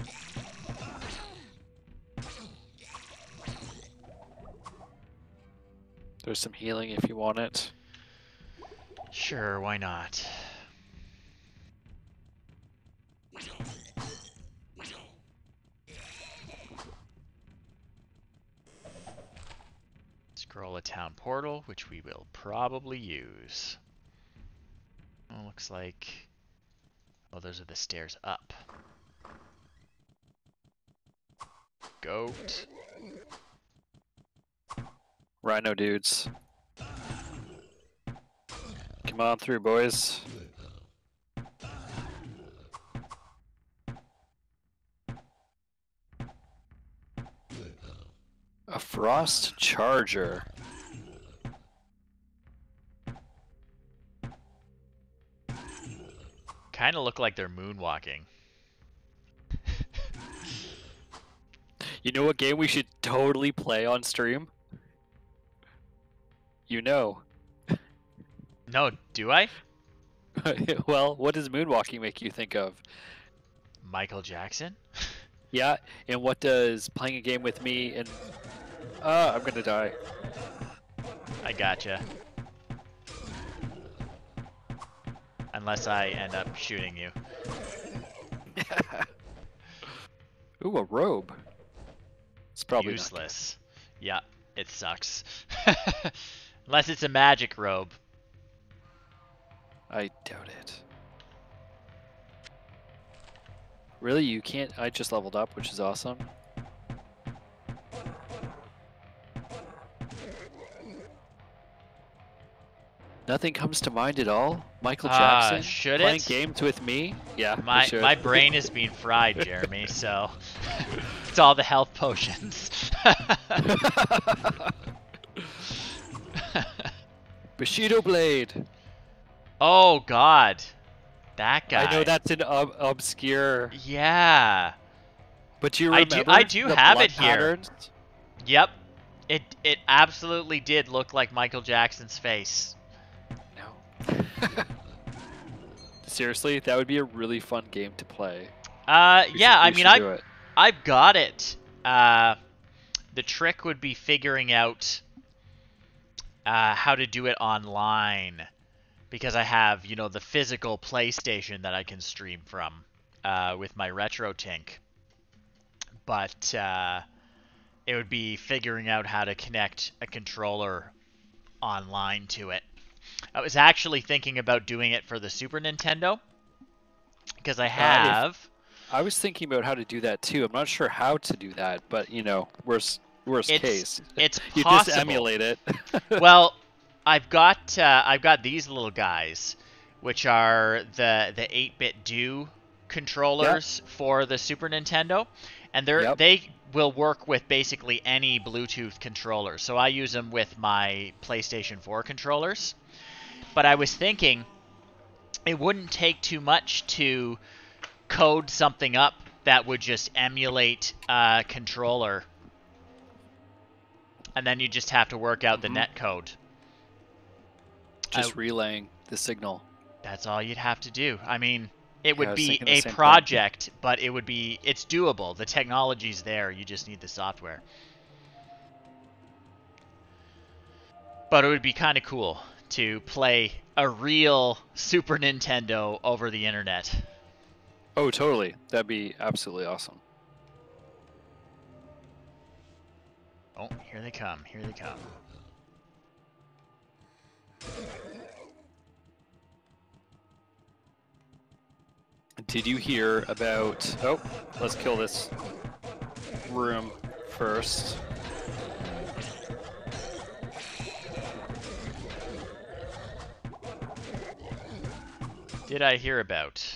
There's some healing if you want it. Sure, why not? Scroll a town portal, which we will probably use. Oh, looks like... Oh, those are the stairs up. Goat. Rhino dudes. Come on through, boys. A frost charger. Kind of look like they're moonwalking. You know what game we should totally play on stream? You know. No, do I? Well, what does moonwalking make you think of? Michael Jackson? Yeah, and what does playing a game with me and... I'm gonna die. I gotcha. Unless I end up shooting you. Ooh, a robe. It's probably useless. Not. Yeah, it sucks. Unless it's a magic robe. I doubt it. Really, you can't? I just leveled up, which is awesome. Nothing comes to mind at all? Michael Jackson should playing it? Games with me? Yeah, my brain is being fried, Jeremy, so it's all the health potions. Bushido Blade. Oh, God. That guy. I know that's an obscure... Yeah. But you remember I do have it here. Patterns? Yep. It absolutely did look like Michael Jackson's face. No. Seriously, that would be a really fun game to play. I've got it. The trick would be figuring out how to do it online, because I have, you know, the physical PlayStation that I can stream from with my RetroTink. But it would be figuring out how to connect a controller online to it. I was actually thinking about doing it for the Super Nintendo, because I have... I was thinking about how to do that, too. I'm not sure how to do that, but, you know, worst case. It's you possible. Just emulate it. Well, I've got these little guys, which are the 8-bit do controllers for the Super Nintendo, and they will work with basically any Bluetooth controller. So I use them with my PlayStation 4 controllers. But I was thinking it wouldn't take too much to code something up that would just emulate a controller. And then you just have to work out the net code. Just relaying the signal. That's all you'd have to do. I mean, it would be a project, but it would be, it's doable. The technology's there. You just need the software. But it would be kind of cool to play a real Super Nintendo over the internet. Oh, totally. That'd be absolutely awesome. Oh, here they come. Here they come. Did you hear about... Oh, let's kill this room first. Did I hear about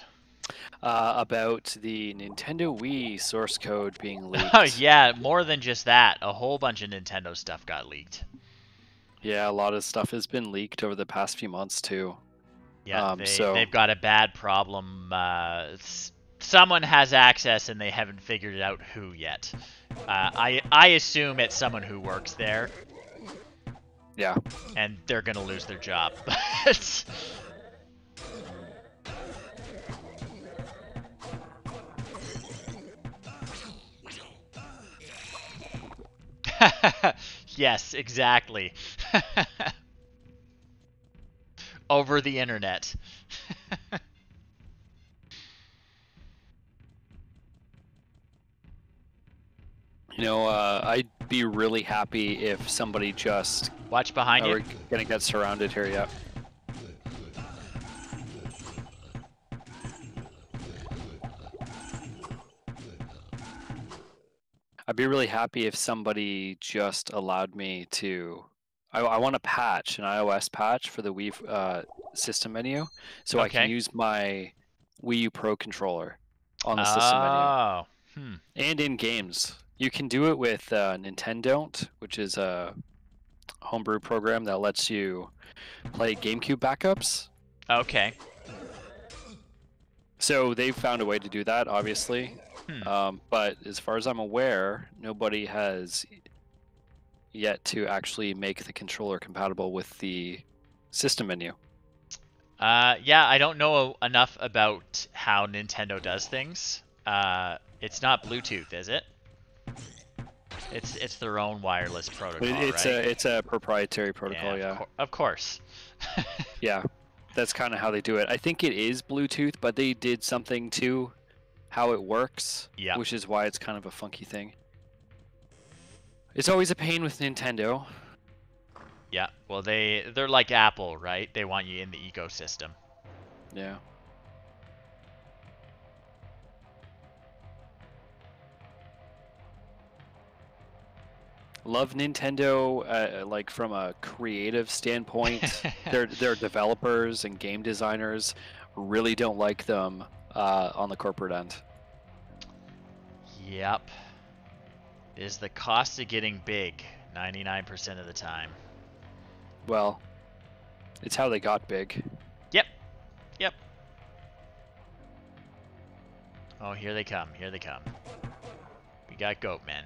the Nintendo Wii source code being leaked? Oh, yeah, more than just that. A whole bunch of Nintendo stuff got leaked. Yeah, a lot of stuff has been leaked over the past few months, too. Yeah, they've got a bad problem. Someone has access and they haven't figured out who yet. I assume it's someone who works there. Yeah. And they're going to lose their job. Yes, exactly. Over the internet. You know, I'd be really happy if somebody just... Watch behind you. We're going to get surrounded here, yeah. I'd be really happy if somebody just allowed me to... I want a patch, an iOS patch for the Wii system menu, so I can use my Wii U Pro controller on the system menu. Hmm. And in games. You can do it with Nintendon't, which is a homebrew program that lets you play GameCube backups. Okay. So they've found a way to do that, obviously. Hmm. But as far as I'm aware, nobody has... yet to actually make the controller compatible with the system menu. Yeah, I don't know enough about how Nintendo does things. It's not Bluetooth, is it? It's their own wireless protocol, right? It's a proprietary protocol, yeah. Of course. Yeah, that's kind of how they do it. I think it is Bluetooth, but they did something to how it works, which is why it's kind of a funky thing. It's always a pain with Nintendo. Yeah, well, they're like Apple, right? They want you in the ecosystem. Yeah. Love Nintendo, like from a creative standpoint. Their developers and game designers really don't like them on the corporate end. Yep. It is the cost of getting big 99% of the time. Well, it's how they got big. Yep. Yep. Oh, here they come. Here they come. We got goat men.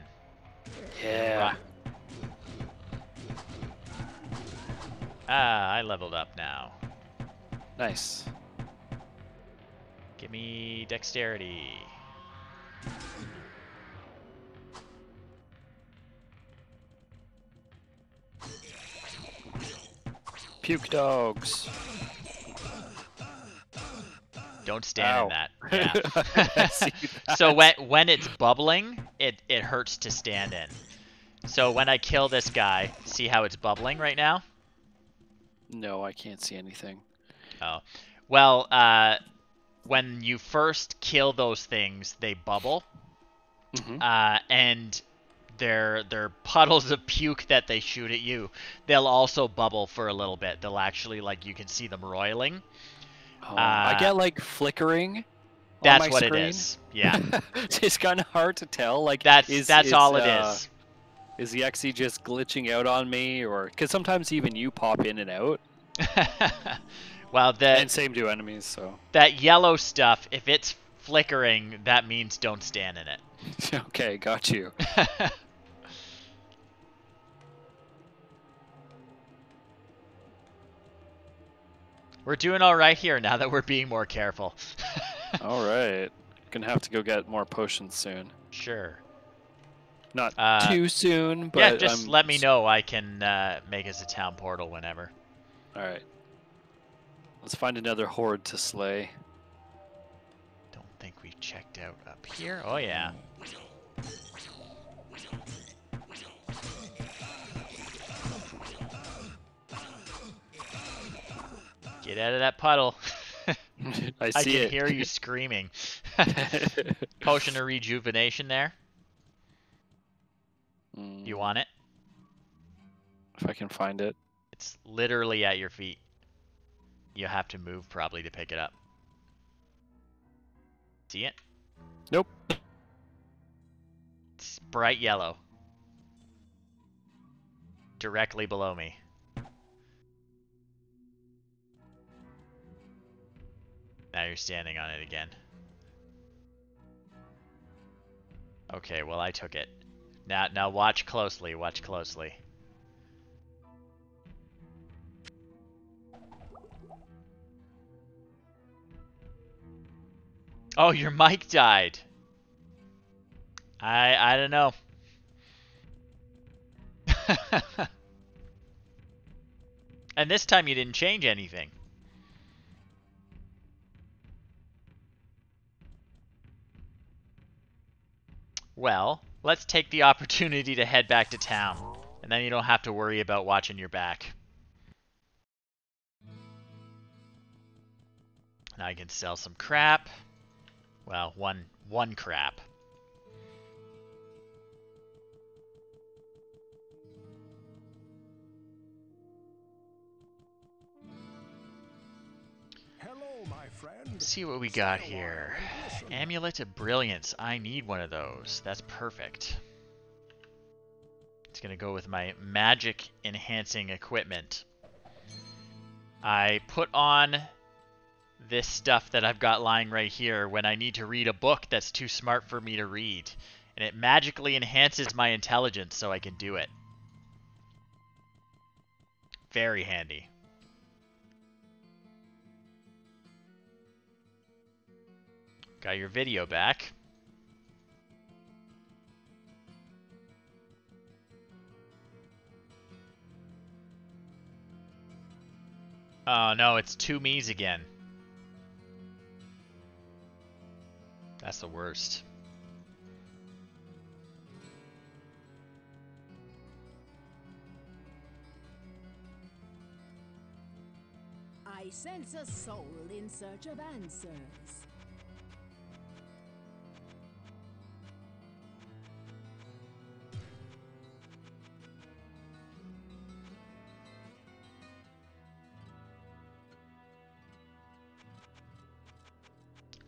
Yeah. Ah, I leveled up now. Nice. Give me dexterity. Puke dogs. Don't stand in that. Yeah. that. So when it's bubbling, it hurts to stand in. So when I kill this guy, see how it's bubbling right now? No, I can't see anything. Oh. Well, when you first kill those things, they bubble. Mm-hmm. And their puddles of puke that they shoot at you, they'll also bubble for a little bit. They'll actually, like, you can see them roiling. Oh, I get like flickering. That's on my screen. It is. Yeah. It's kind of hard to tell. Like that's all it is. Is the XE just glitching out on me, or because sometimes even you pop in and out. Well, and same do enemies. So that yellow stuff, if it's flickering, that means don't stand in it. Okay, got you. We're doing all right here now that we're being more careful. All right. Gonna have to go get more potions soon. Sure. Not too soon, but yeah, just let me know. I can make us a town portal whenever. All right. Let's find another horde to slay. Don't think we've checked out up here. Oh, yeah. Get out of that puddle. I can hear you screaming. Potion of rejuvenation there. Mm. You want it? If I can find it. It's literally at your feet. You have to move probably to pick it up. See it? Nope. It's bright yellow. Directly below me. Now you're standing on it again. Okay, well I took it. Now watch closely, watch closely. Oh, your mic died. I don't know. And this time you didn't change anything. Well, let's take the opportunity to head back to town, and then you don't have to worry about watching your back. And I can sell some crap. Well, one crap. Let's see what we got here. Amulet of Brilliance. I need one of those. That's perfect. It's going to go with my magic enhancing equipment. I put on this stuff that I've got lying right here when I need to read a book that's too smart for me to read. And it magically enhances my intelligence so I can do it. Very handy. Got your video back. Oh no, it's two me's again. That's the worst. I sense a soul in search of answers.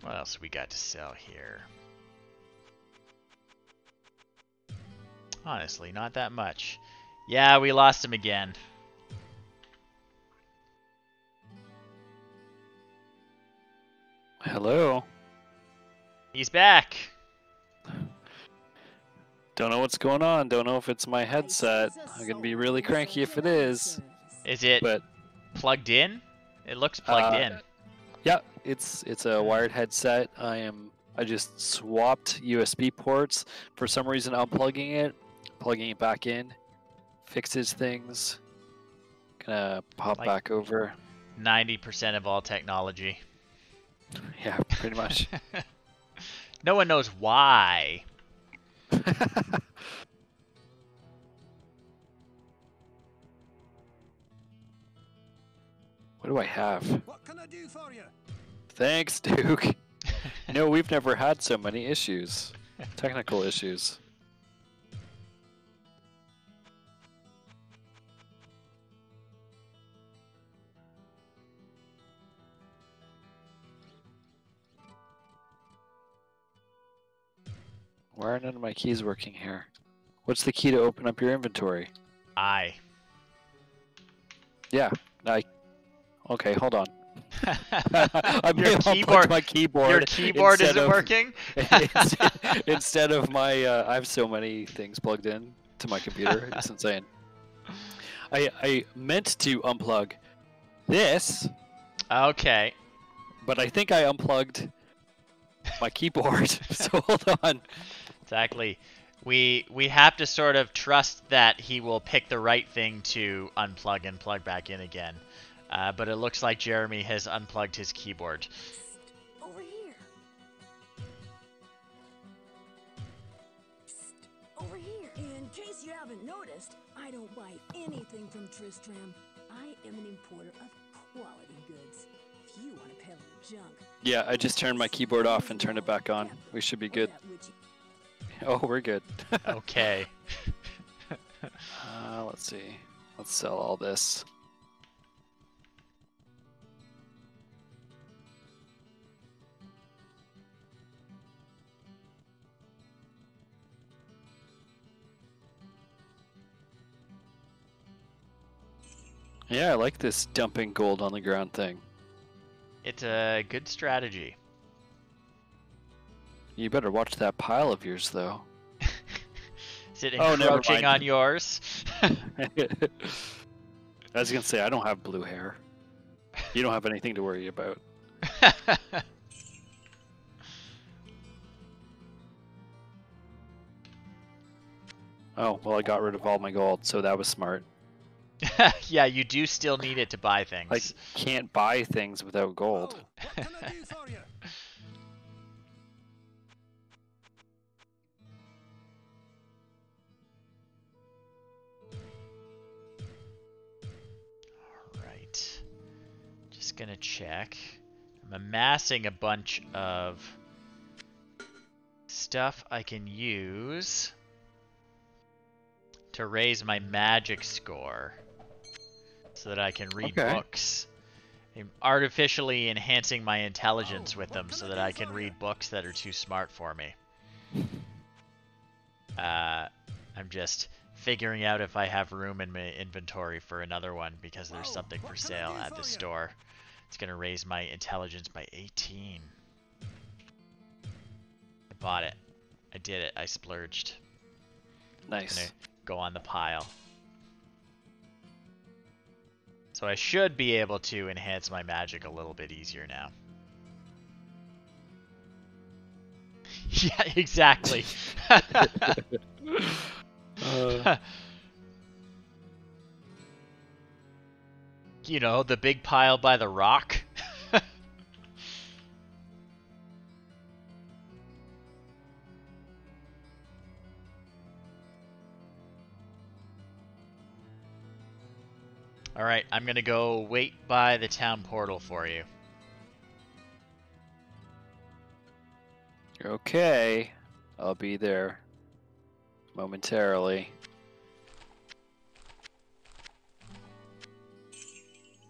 What else we got to sell here? Honestly, not that much. Yeah, we lost him again. Hello. He's back. Don't know what's going on. Don't know if it's my headset. I'm gonna be really cranky if it is. Is it plugged in? It looks plugged in. Yeah, it's a wired headset. I just swapped USB ports. For some reason, unplugging it, plugging it back in, fixes things. Gonna pop like back over. 90% of all technology. Yeah, pretty much. No one knows why. What do I have? What can I do for you? Thanks, Duke. No, we've never had so many issues. Technical issues. Why are none of my keys working here? What's the key to open up your inventory? I. Yeah, I. Okay, hold on. My keyboard. Your keyboard isn't working? Instead of my, I have so many things plugged in to my computer. It's insane. I meant to unplug this. Okay. But I think I unplugged my keyboard. So hold on. Exactly. We have to sort of trust that he will pick the right thing to unplug and plug back in again. But it looks like Jeremy has unplugged his keyboard. Over here. Over here. In case you haven't noticed, I don't buy anything from Tristram. I am an importer of quality goods. If you want to peddle your junk. Yeah, I just turned my keyboard off and turned it back on. We should be good. Oh, we're good. Okay. Let's see. Let's sell all this. Yeah, I like this dumping gold on the ground thing. It's a good strategy. You better watch that pile of yours, though. Is it encroaching on yours? I was gonna say, I don't have blue hair. You don't have anything to worry about. Oh, well, I got rid of all my gold, so that was smart. Yeah, you do still need it to buy things. I can't buy things without gold. Oh, what can I do for you? All right. Just gonna check. I'm amassing a bunch of stuff I can use to raise my magic score, so that I can read books. I'm artificially enhancing my intelligence with them so that I can read books that are too smart for me. I'm just figuring out if I have room in my inventory for another one because there's something for sale at the store. It's gonna raise my intelligence by 18. I bought it. I did it. I splurged. Nice. It's gonna go on the pile. So I should be able to enhance my magic a little bit easier now. Yeah, exactly. You know, the big pile by the rock. All right, I'm gonna go wait by the town portal for you. Okay, I'll be there momentarily.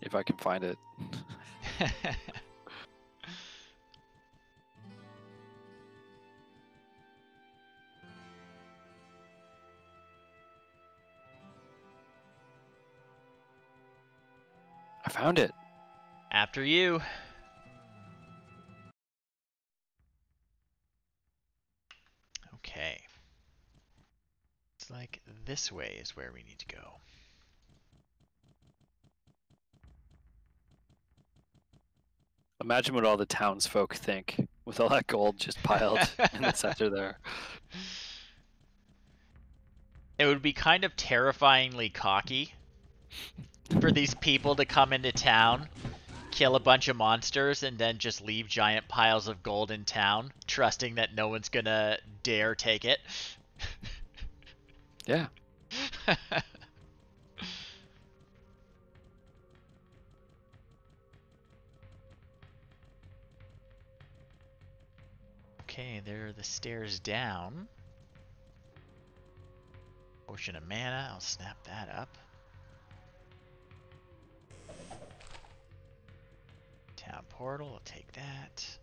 If I can find it. found it. After you. Okay. It's like this way is where we need to go. Imagine what all the townsfolk think with all that gold just piled in the center there. It would be kind of terrifyingly cocky for these people to come into town, kill a bunch of monsters, and then just leave giant piles of gold in town, trusting that no one's gonna dare take it. Yeah. Okay, there are the stairs down. Potion of mana, I'll snap that up. Town portal, I'll take that.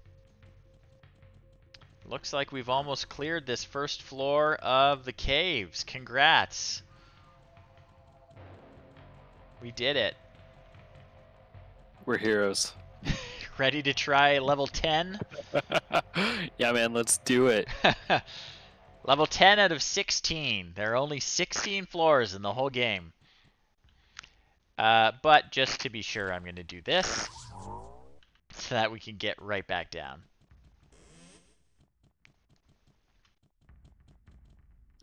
Looks like we've almost cleared this first floor of the caves. Congrats. We did it. We're heroes. Ready to try level 10? Yeah, man, let's do it. Level 10 out of 16. There are only 16 floors in the whole game. But just to be sure, I'm going to do this so that we can get right back down.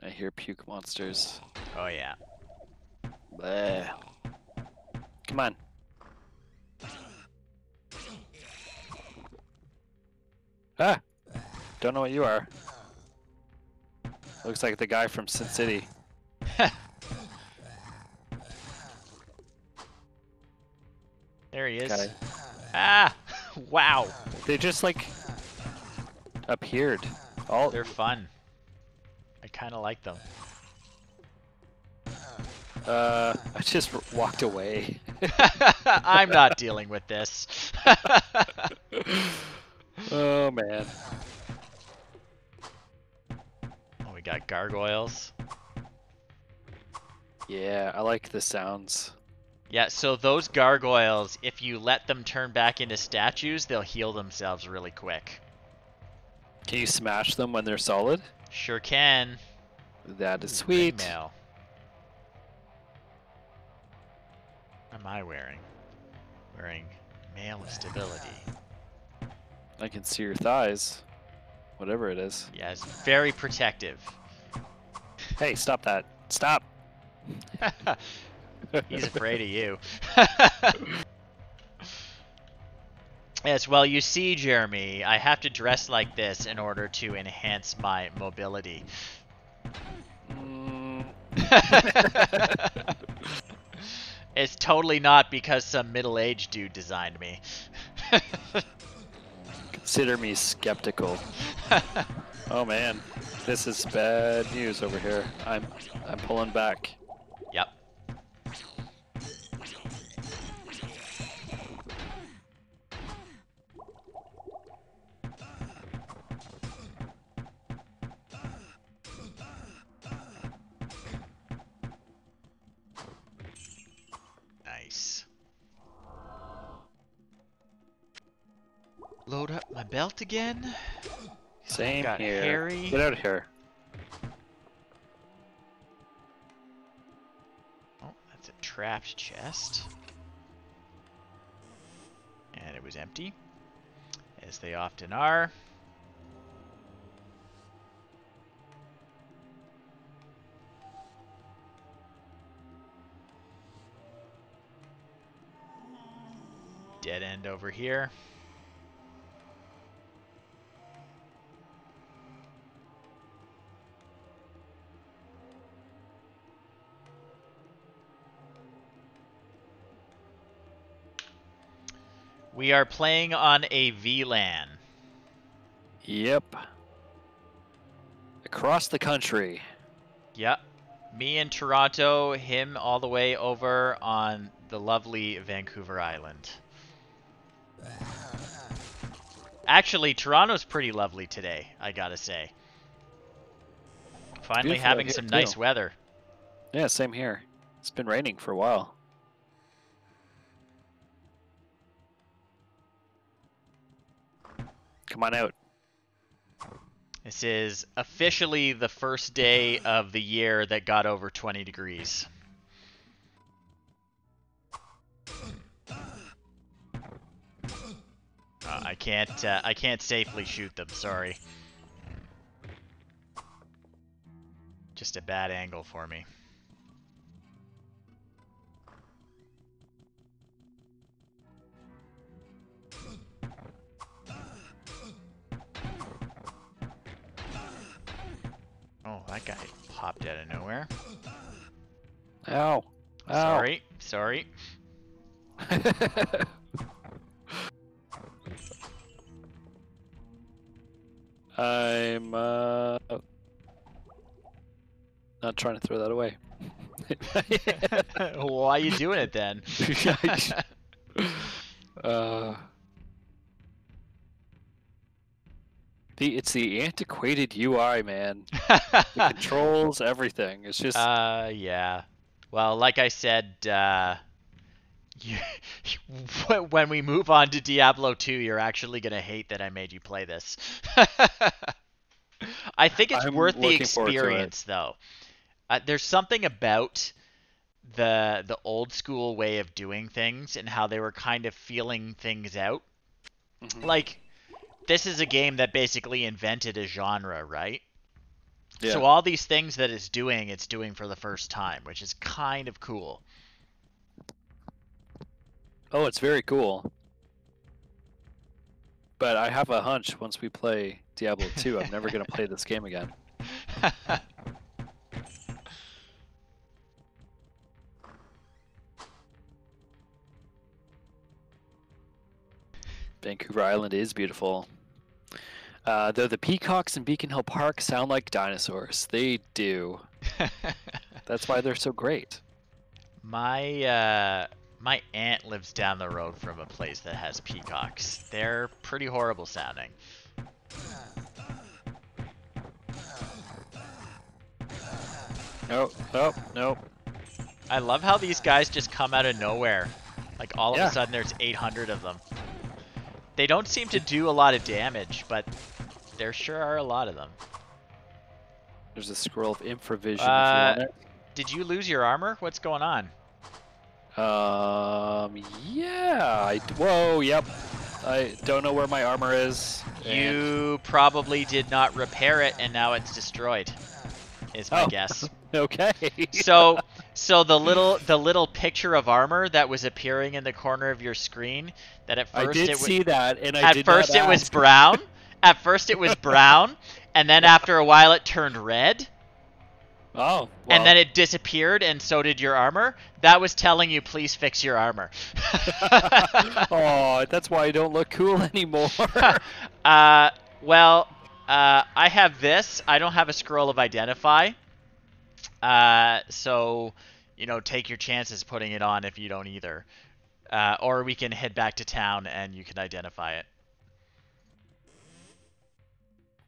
I hear puke monsters. Oh, yeah. Bleh. Come on. Ah! Don't know what you are. Looks like the guy from Sin City. There he is. Okay. Ah! Wow! They just, like, appeared. All... They're fun. I kind of like them. I just walked away. I'm not dealing with this. Oh, man. Oh, we got gargoyles. Yeah, I like the sounds. Yeah, so those gargoyles, if you let them turn back into statues, they'll heal themselves really quick. Can you smash them when they're solid? Sure can. That is sweet. Ringmail. What am I wearing? Wearing Mail of Stability. I can see your thighs. Whatever it is. Yeah, it's very protective. Hey, stop that. Stop! He's afraid of you. Yes, well, you see, Jeremy, I have to dress like this in order to enhance my mobility. It's totally not because some middle-aged dude designed me. Consider me skeptical. Oh man, this is bad news over here. I'm pulling back. Yep. Load up my belt again. Same here. Harry. Get out of here. Oh, that's a trapped chest. And it was empty, as they often are. Dead end over here. We are playing on a VLAN. Yep. Across the country. Yep. Me in Toronto, him all the way over on the lovely Vancouver Island. Actually, Toronto's pretty lovely today, I gotta say. Finally beautiful having some nice weather. Yeah, same here. It's been raining for a while. Come on out. This is officially the first day of the year that got over 20 degrees. I can't safely shoot them, sorry. Just a bad angle for me. Oh, that guy popped out of nowhere. Ow. Ow. Sorry, sorry. I'm not trying to throw that away. Why are you doing it then? It's the antiquated UI, man. It controls everything. It's just yeah. Well, like I said, when we move on to Diablo 2, you're actually going to hate that I made you play this. I think it's worth the experience, though. There's something about the old school way of doing things and how they were kind of feeling things out. Mm-hmm. Like, this is a game that basically invented a genre, right? Yeah. So all these things that it's doing for the first time, which is kind of cool. Oh, it's very cool. But I have a hunch once we play Diablo 2, I'm never going to play this game again. Vancouver Island is beautiful. Though the peacocks in Beacon Hill Park sound like dinosaurs. They do. That's why they're so great. My aunt lives down the road from a place that has peacocks. They're pretty horrible sounding. Nope, nope, nope. I love how these guys just come out of nowhere. Like all of a sudden there's 800 of them. They don't seem to do a lot of damage, but there sure are a lot of them. There's a scroll of infravision. Did you lose your armor? What's going on? Whoa, yep. I don't know where my armor is. You probably did not repair it, and now it's destroyed, is my guess. Okay. So the little picture of armor that was appearing in the corner of your screen, that at first it was brown. At first it was brown, and then after a while it turned red. Oh, well. And then it disappeared, and so did your armor. That was telling you, please fix your armor. Oh, that's why I don't look cool anymore. I have this. I don't have a scroll of identify. So, you know, take your chances putting it on if you don't either. Or we can head back to town, and you can identify it.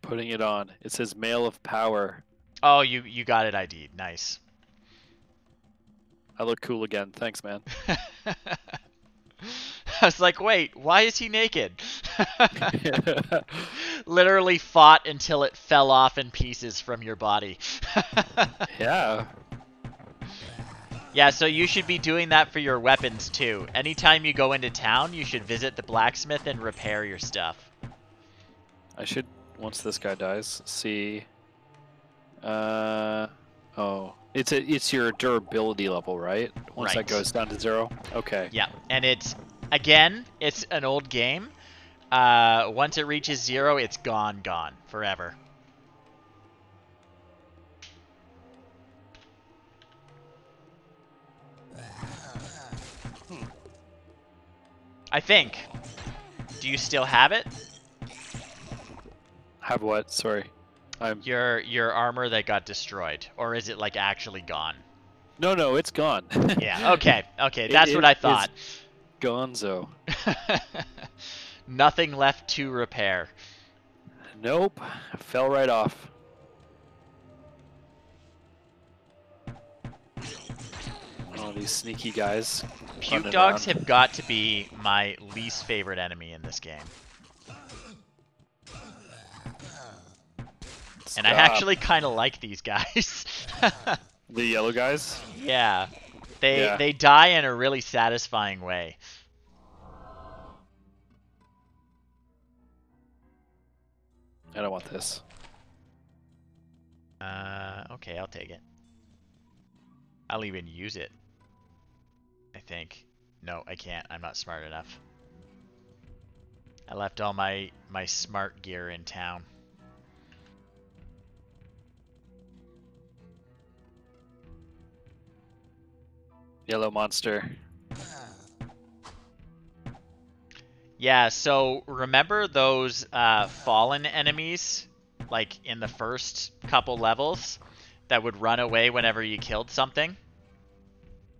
Putting it on. It says Mail of Power. Oh, you got it ID'd. Nice. I look cool again. Thanks, man. I was like, wait, why is he naked? Literally fought until it fell off in pieces from your body. Yeah. Yeah, so you should be doing that for your weapons, too. Anytime you go into town, you should visit the blacksmith and repair your stuff. I should, once this guy dies, see... it's your durability level, right? Once that goes down to zero. Okay. Yeah, and it's an old game. Once it reaches zero, it's gone forever. I think. Do you still have it? Have what? Sorry. Your armor that got destroyed, or is it like actually gone? No, it's gone. Yeah. Okay, that's what I thought. Gonzo. Nothing left to repair. Nope, fell right off. Oh, these sneaky guys. Puke dogs have got to be my least favorite enemy in this game. And I actually kind of like these guys. The yellow guys? Yeah. They die in a really satisfying way. I don't want this. Okay, I'll take it. I'll even use it. I think. No, I can't. I'm not smart enough. I left all my smart gear in town. Yellow monster. Yeah, so remember those fallen enemies, like in the first couple levels, that would run away whenever you killed something?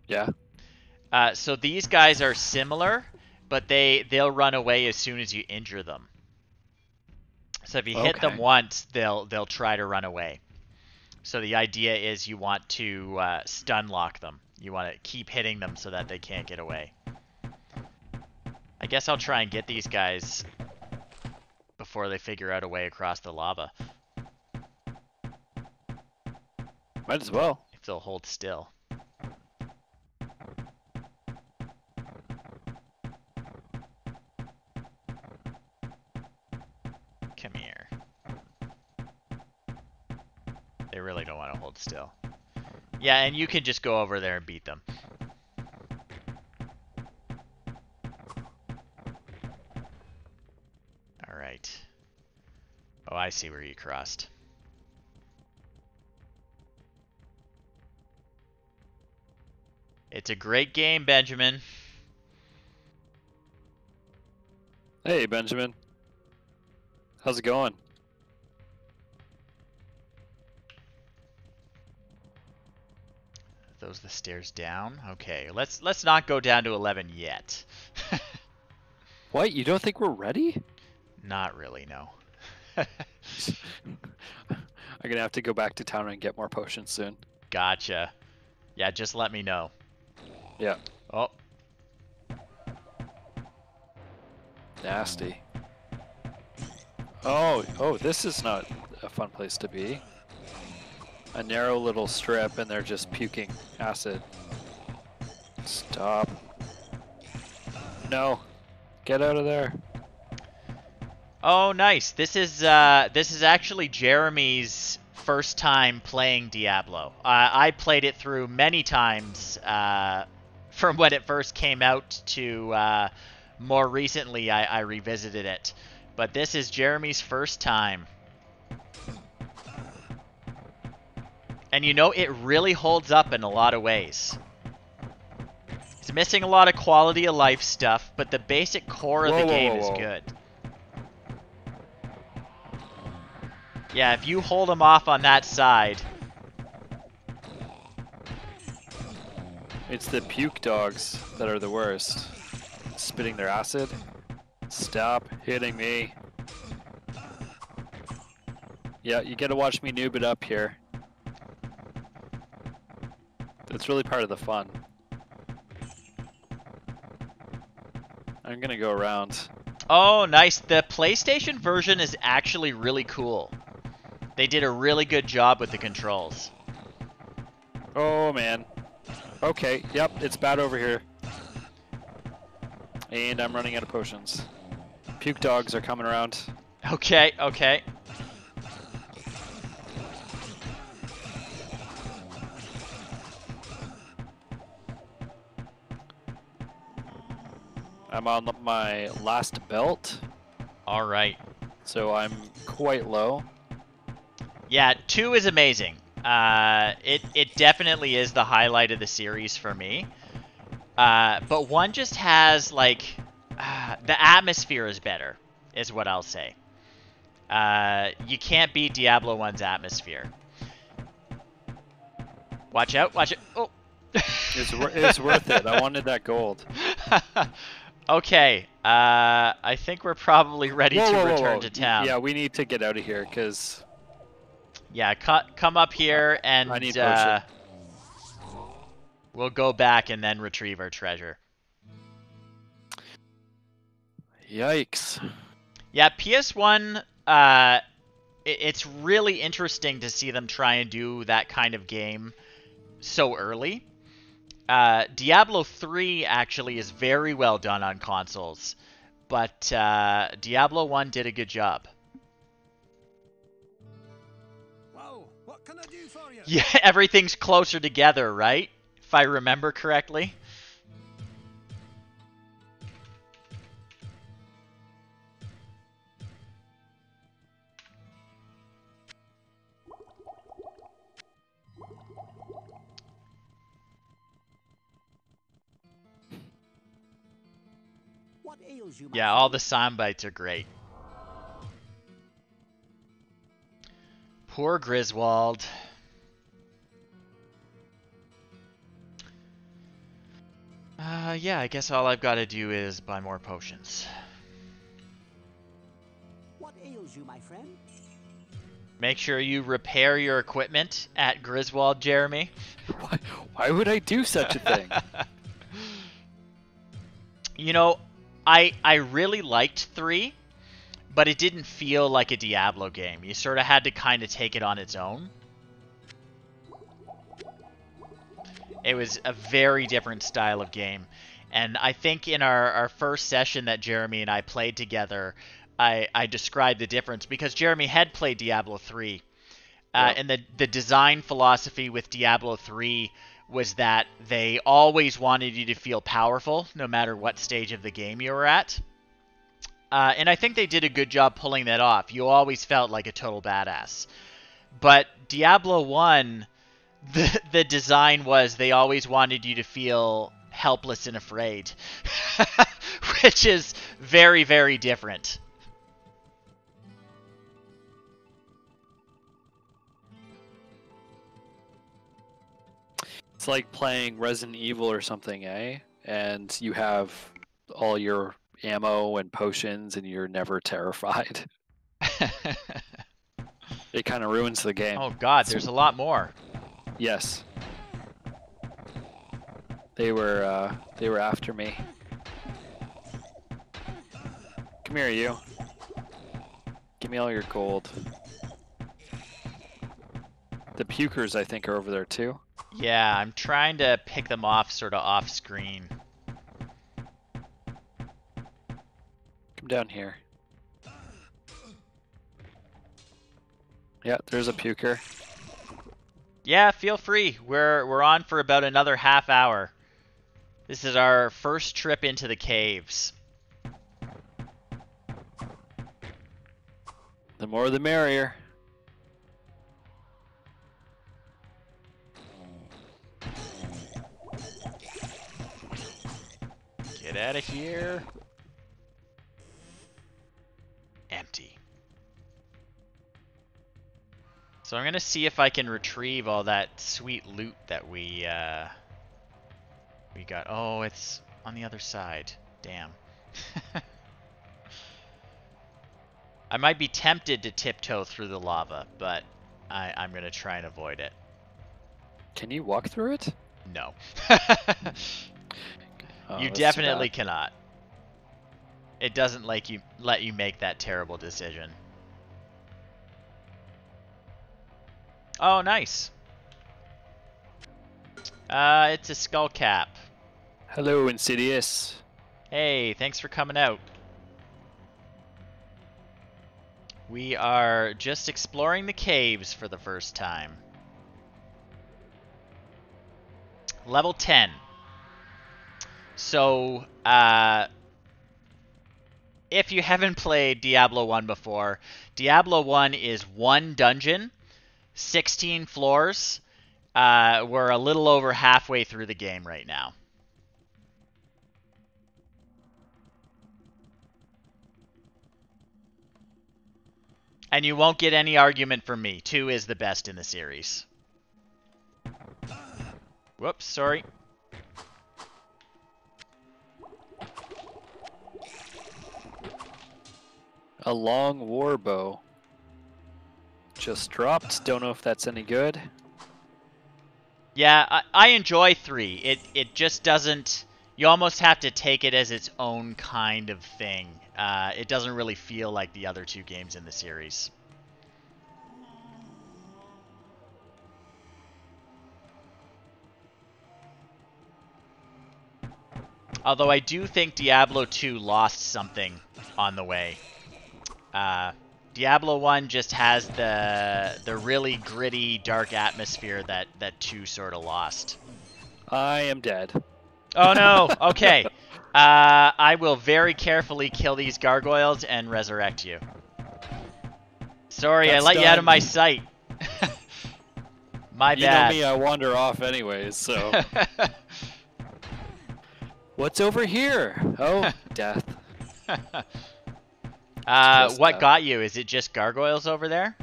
Yeah. So these guys are similar, but they'll run away as soon as you injure them. So if you hit them once, they'll try to run away. So the idea is you want to stun lock them. You want to keep hitting them so that they can't get away. I guess I'll try and get these guys before they figure out a way across the lava. Might as well. If they'll hold still. Come here. They really don't want to hold still. Yeah, and you can just go over there and beat them. Alright. Oh, I see where you crossed. It's a great game, Benjamin. Hey, Benjamin. How's it going? Those are the stairs down. Okay, let's not go down to 11 yet. What? You don't think we're ready? Not really, no. I'm gonna have to go back to town and get more potions soon. Gotcha. Yeah, just let me know. Yeah. Oh. Nasty. Oh, this is not a fun place to be. A narrow little strip and they're just puking acid. Stop. No. Get out of there. Oh, nice. This is actually Jeremy's first time playing Diablo. I played it through many times from when it first came out to more recently I revisited it. But this is Jeremy's first time. And you know, it really holds up in a lot of ways. It's missing a lot of quality of life stuff, but the basic core of the game is good. Yeah, if you hold them off on that side. It's the puke dogs that are the worst. Spitting their acid. Stop hitting me. Yeah, you gotta watch me noob it up here. It's really part of the fun. I'm gonna go around. Oh, nice. The PlayStation version is actually really cool. They did a really good job with the controls. Oh, man. Okay, yep, it's bad over here. And I'm running out of potions. Puke dogs are coming around. Okay, okay. I'm on my last belt. All right. So I'm quite low. Yeah, 2 is amazing. It definitely is the highlight of the series for me. But 1 just has, like, the atmosphere is better, is what I'll say. You can't beat Diablo 1's atmosphere. Watch out, watch it. Oh. It's worth it. I wanted that gold. Okay, I think we're probably ready to return to town. Yeah, we need to get out of here, because... Yeah, come up here, and I need we'll go back and then retrieve our treasure. Yikes. Yeah, PS1 it's really interesting to see them try and do that kind of game so early. Diablo 3 actually is very well done on consoles, but Diablo 1 did a good job. Whoa, what can I do for you? Yeah, everything's closer together, right? If I remember correctly. Yeah, all the sound bites are great. Poor Griswold. Yeah, I guess all I've got to do is buy more potions. What ails you, my friend? Make sure you repair your equipment at Griswold, Jeremy. Why would I do such a thing? You know, I really liked 3, but it didn't feel like a Diablo game. You sort of had to kind of take it on its own. It was a very different style of game. And I think in our first session that Jeremy and I played together, I described the difference because Jeremy had played Diablo 3. And the design philosophy with Diablo 3 was that they always wanted you to feel powerful, no matter what stage of the game you were at. And I think they did a good job pulling that off. You always felt like a total badass. But Diablo 1, the design was they always wanted you to feel helpless and afraid. Which is very, very different. It's like playing Resident Evil or something, eh? And you have all your ammo and potions and you're never terrified. It kind of ruins the game. Oh god, there's a lot more. Yes. They were after me. Come here, you. Give me all your gold. The pukers, I think, are over there too. Yeah, I'm trying to pick them off sort of off screen. Come down here. Yeah, there's a puker. Yeah, feel free. We're on for about another half hour. This is our first trip into the caves. The more the merrier. Get out of here. Empty. So I'm going to see if I can retrieve all that sweet loot that we got. Oh, it's on the other side. Damn. I might be tempted to tiptoe through the lava, but I'm going to try and avoid it. Can you walk through it? No. Oh, you definitely cannot. It doesn't let you make that terrible decision. Oh, nice. It's a skull cap. Hello, Insidious. Hey, thanks for coming out. We are just exploring the caves for the first time. Level 10. So, if you haven't played Diablo 1 before, Diablo 1 is one dungeon, 16 floors. We're a little over halfway through the game right now. And you won't get any argument from me. 2 is the best in the series. Whoops, sorry. A long war bow just dropped. Don't know if that's any good. Yeah, I enjoy 3. It just doesn't. You almost have to take it as its own kind of thing. It doesn't really feel like the other two games in the series. Although I do think Diablo 2 lost something on the way. Diablo 1 just has the really gritty, dark atmosphere that 2 sort of lost. I am dead. Oh no, okay. I will very carefully kill these gargoyles and resurrect you. Sorry, that's I let done. You out of my sight. My bad. You know me, I wander off anyways, so. What's over here? Oh, death. What got you? Is it just gargoyles over there?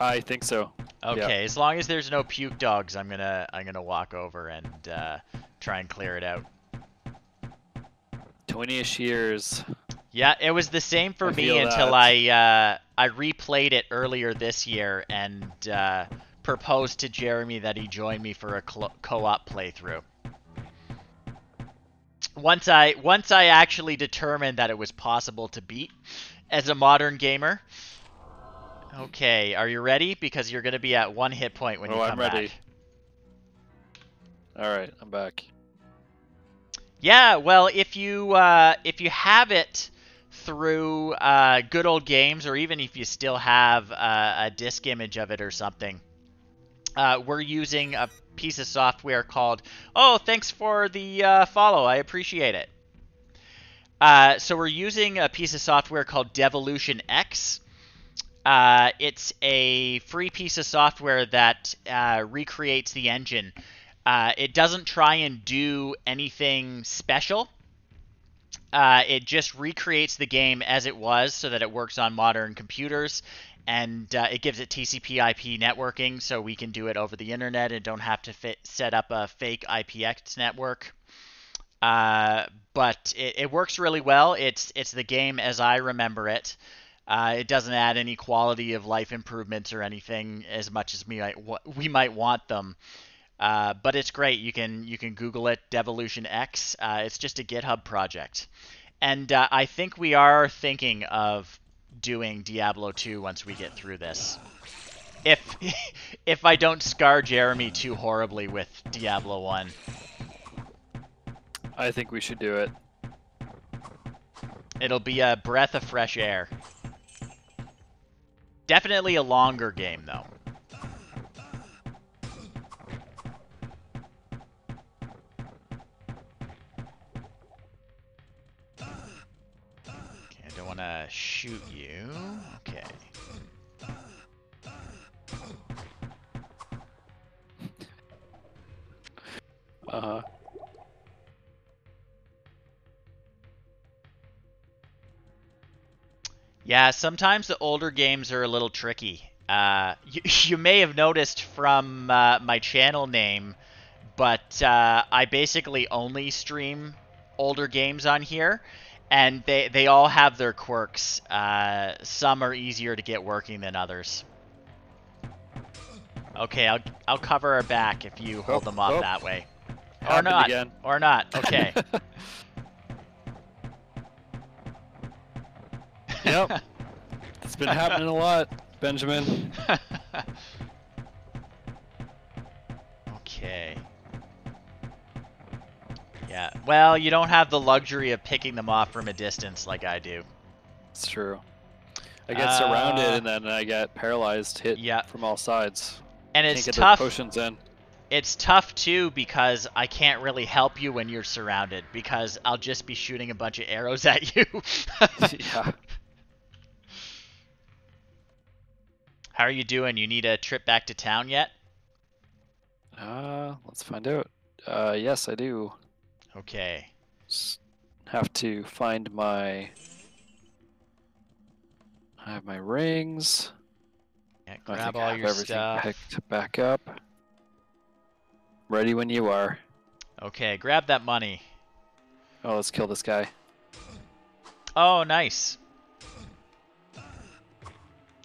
I think so. Okay, yeah. As long as there's no puke dogs, I'm gonna walk over and try and clear it out. 20-ish years. Yeah, it was the same for me until I replayed it earlier this year and proposed to Jeremy that he join me for a co-op playthrough. Once I actually determined that it was possible to beat as a modern gamer. Okay, are you ready? Because you're going to be at 1 hit point when you come back. Oh, I'm ready. All right, I'm back. Yeah, well, if you have it through good old games, or even if you still have a disk image of it or something, we're using a piece of software called, oh, thanks for the follow, I appreciate it. So we're using a piece of software called DevilutionX. It's a free piece of software that recreates the engine. It doesn't try and do anything special. It just recreates the game as it was so that it works on modern computers, and it gives it TCP/IP networking so we can do it over the internet and don't have to set up a fake IPX network. But it works really well. It's the game as I remember it. It doesn't add any quality of life improvements or anything as much as we might want them. But it's great. You can Google it, DevilutionX. It's just a GitHub project. And I think we are thinking of doing Diablo 2 once we get through this. If I don't scar Jeremy too horribly with Diablo 1. I think we should do it. It'll be a breath of fresh air. Definitely a longer game, though. Wanna shoot you. Okay. Uh-huh. Yeah, sometimes the older games are a little tricky. You may have noticed from my channel name, but I basically only stream older games on here. And they all have their quirks. Some are easier to get working than others. Okay, I'll cover her back if you hold them off that way. Or not. Again. Or not. Okay. Yep. It's been happening a lot, Benjamin. Okay. Yeah, well, you don't have the luxury of picking them off from a distance like I do. It's true. I get surrounded and then I get paralyzed, hit from all sides. And it's can't tough. Get potions in. It's tough too because I can't really help you when you're surrounded because I'll just be shooting a bunch of arrows at you. Yeah. How are you doing? You need a trip back to town yet? Let's find out. Yes, I do. Okay. Have to find my. I have my rings. Yeah, grab all your stuff. Picked back up. Ready when you are. Okay, grab that money. Oh, let's kill this guy. Oh, nice.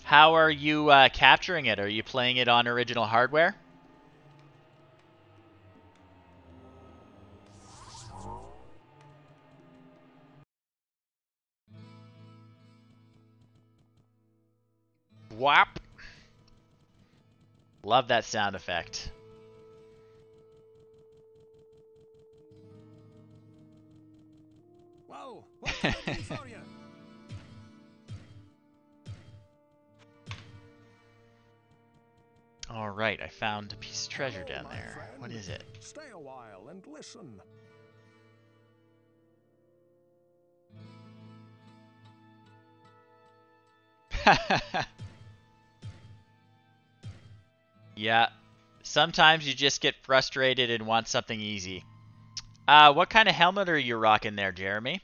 How are you capturing it? Are you playing it on original hardware? Whap. Love that sound effect. All right, I found a piece of treasure down there. Friend, what is it? Stay a while and listen. Yeah, sometimes you just get frustrated and want something easy. What kind of helmet are you rocking there, Jeremy?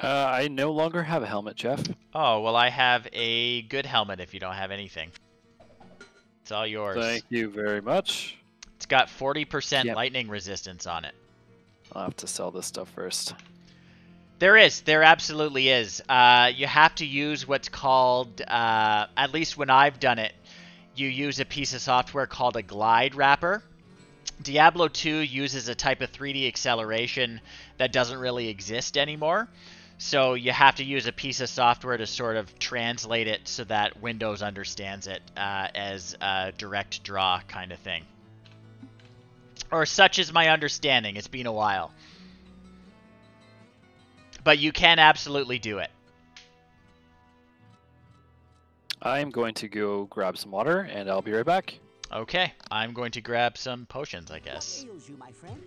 I no longer have a helmet, Jeff. Oh, well, I have a good helmet if you don't have anything. It's all yours. Thank you very much. It's got 40% lightning resistance on it. I'll have to sell this stuff first. There is. There absolutely is. You have to use what's called, at least when I've done it, you use a piece of software called a glide wrapper. Diablo 2 uses a type of 3D acceleration that doesn't really exist anymore. So you have to use a piece of software to sort of translate it so that Windows understands it as a direct draw kind of thing. Or such is my understanding. It's been a while. But you can absolutely do it. I'm going to go grab some water, and I'll be right back. Okay, I'm going to grab some potions, I guess. What ails you, my friend?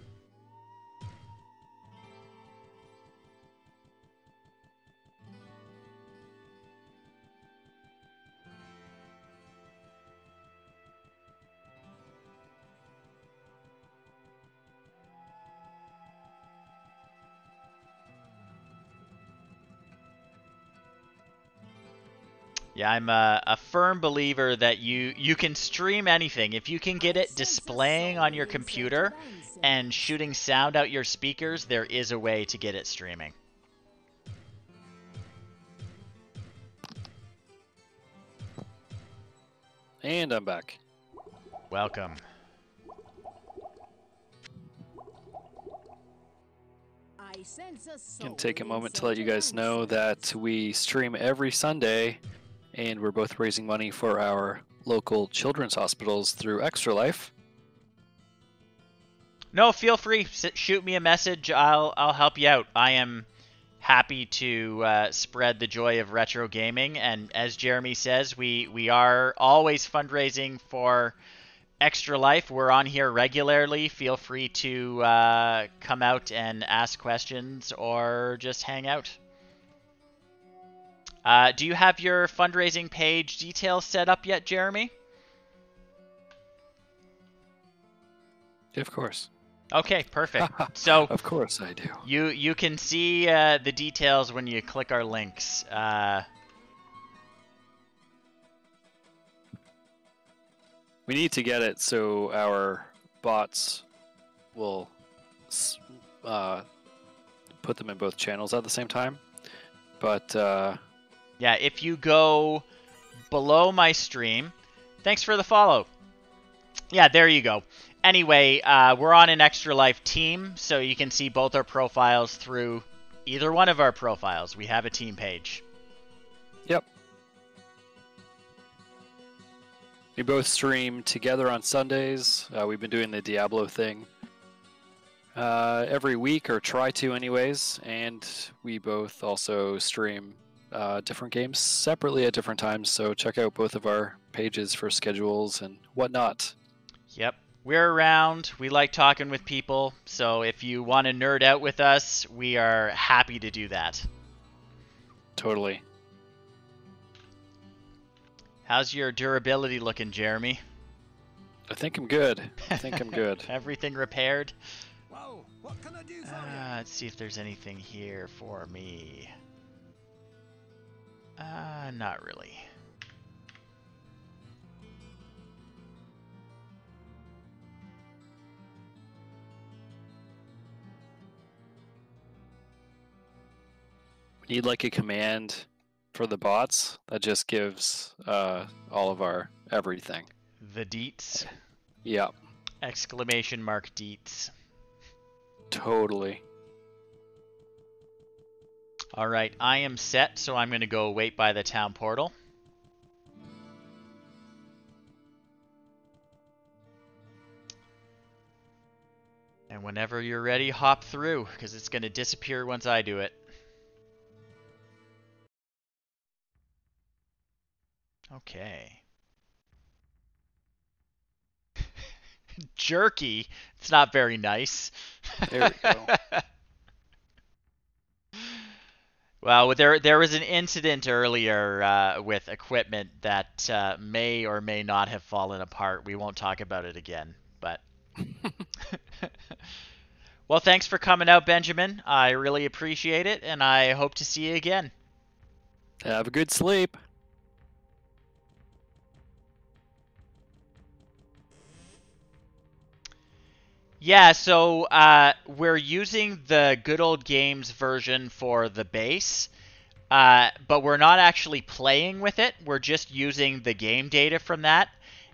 Yeah, I'm a firm believer that you can stream anything. If you can get it displaying on your computer and shooting sound out your speakers, there is a way to get it streaming. And I'm back. Welcome. Can take a moment to let you guys know that we stream every Sunday. And we're both raising money for our local children's hospitals through Extra Life. No, feel free. Shoot me a message. I'll help you out. I am happy to spread the joy of retro gaming. And as Jeremy says, we are always fundraising for Extra Life. We're on here regularly. Feel free to come out and ask questions or just hang out. Do you have your fundraising page details set up yet, Jeremy? Of course. Okay, perfect. So of course I do. You can see the details when you click our links. We need to get it so our bots will put them in both channels at the same time, but. Yeah, if you go below my stream, thanks for the follow. Yeah, there you go. Anyway, we're on an Extra Life team, so you can see both our profiles through either one of our profiles. We have a team page. Yep. We both stream together on Sundays. We've been doing the Diablo thing every week, or try to anyways, and we both also stream different games separately at different times, so check out both of our pages for schedules and whatnot. Yep, we're around. We like talking with people, so if you want to nerd out with us, we are happy to do that. Totally. How's your durability looking, Jeremy? I think I'm good. I think I'm good. Everything repaired? Whoa, what can I do for you? Let's see if there's anything here for me. Not really. We need like a command for the bots that just gives all of our everything. The deets? Yeah. Exclamation mark deets. Totally. All right, I am set, so I'm going to go wait by the town portal. And whenever you're ready, hop through, because it's going to disappear once I do it. Okay. Jerky. It's not very nice. There we go. Well, there was an incident earlier with equipment that may or may not have fallen apart. We won't talk about it again, but... Well, thanks for coming out, Benjamin. I really appreciate it, and I hope to see you again. Have a good sleep. Yeah, so we're using the good old games version for the base, but we're not actually playing with it. We're just using the game data from that,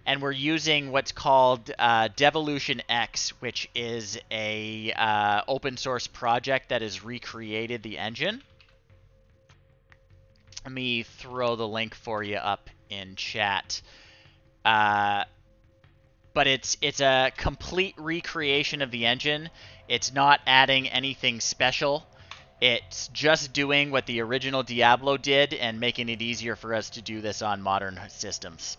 and we're using what's called DevilutionX, which is a open source project that has recreated the engine. Let me throw the link for you up in chat. But it's a complete recreation of the engine. It's not adding anything special. It's just doing what the original Diablo did and making it easier for us to do this on modern systems.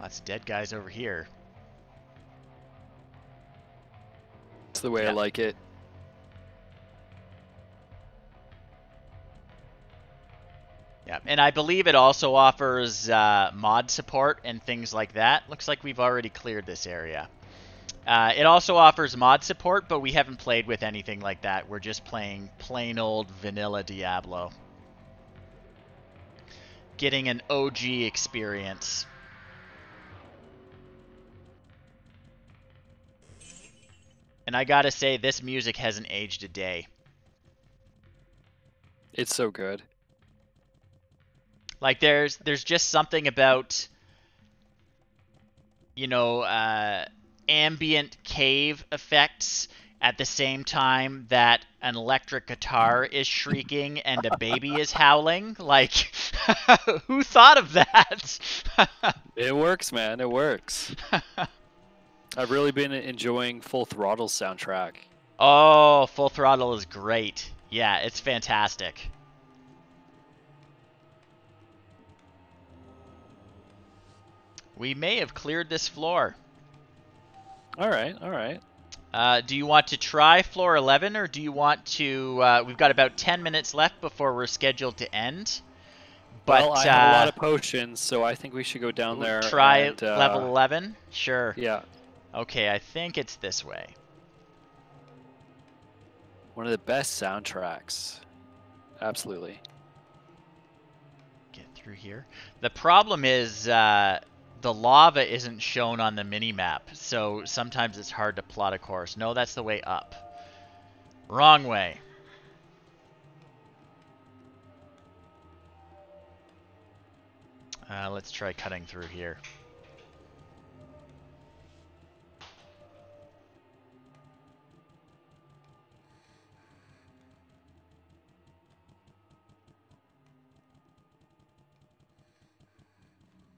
Lots of dead guys over here. That's the way I like it. Yeah, and I believe it also offers mod support and things like that. Looks like we've already cleared this area. It also offers mod support, but we haven't played with anything like that. We're just playing plain old vanilla Diablo. Getting an OG experience. And I gotta say, this music hasn't aged a day. It's so good. Like, there's just something about, you know, ambient cave effects at the same time that an electric guitar is shrieking and a baby is howling. Like, who thought of that? It works, man. It works. I've really been enjoying Full Throttle's soundtrack. Oh, Full Throttle is great. Yeah, it's fantastic. We may have cleared this floor. All right, all right. Do you want to try floor 11, or do you want to... we've got about 10 minutes left before we're scheduled to end. But, well, I have a lot of potions, so I think we should go down there. Try and, level 11? Sure. Yeah. Okay, I think it's this way. One of the best soundtracks. Absolutely. Get through here. The problem is... the lava isn't shown on the mini-map, so sometimes it's hard to plot a course. No, that's the way up. Wrong way. Let's try cutting through here.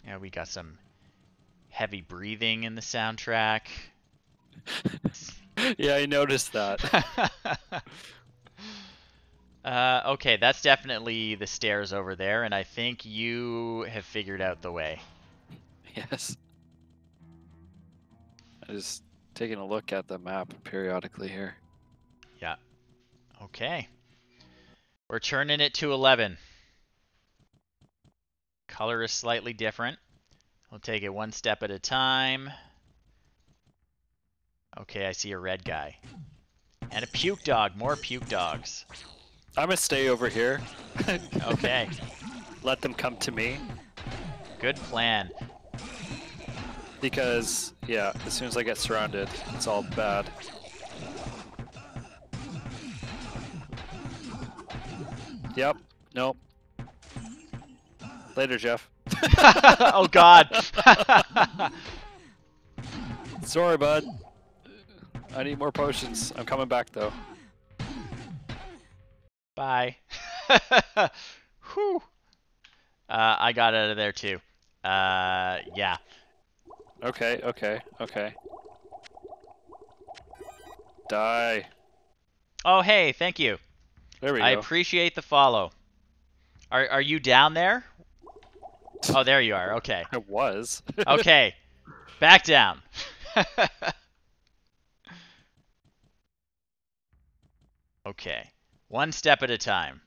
Yeah, we got some... heavy breathing in the soundtrack. Yeah, I noticed that. Okay, that's definitely the stairs over there, and I think you have figured out the way. Yes. I'm just taking a look at the map periodically here. Yeah. Okay. We're turning it to 11. Color is slightly different. We'll take it one step at a time. Okay, I see a red guy. And a puke dog. More puke dogs. I'm going to stay over here. Okay. Let them come to me. Good plan. Because, yeah, as soon as I get surrounded, it's all bad. Yep. Nope. Later, Jeff. Oh God. Sorry, bud. I need more potions. I'm coming back though. Bye. Whew. I got out of there too. Yeah. Okay. Die. Oh, hey, thank you. There we go. I appreciate the follow. Are you down there? Oh, there you are. Okay. I was. Okay. Back down. Okay. One step at a time.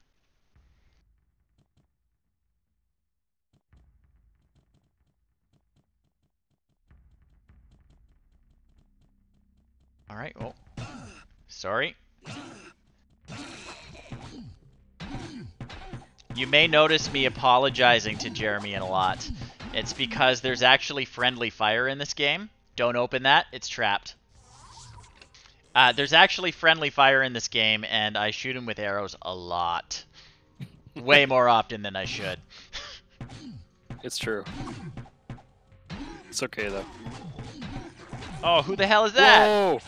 All right. Oh, sorry. You may notice me apologizing to Jeremy a lot. It's because there's actually friendly fire in this game. Don't open that. It's trapped. There's actually friendly fire in this game, and I shoot him with arrows a lot. Way more often than I should. It's true. It's okay, though. Oh, who the hell is that? Whoa!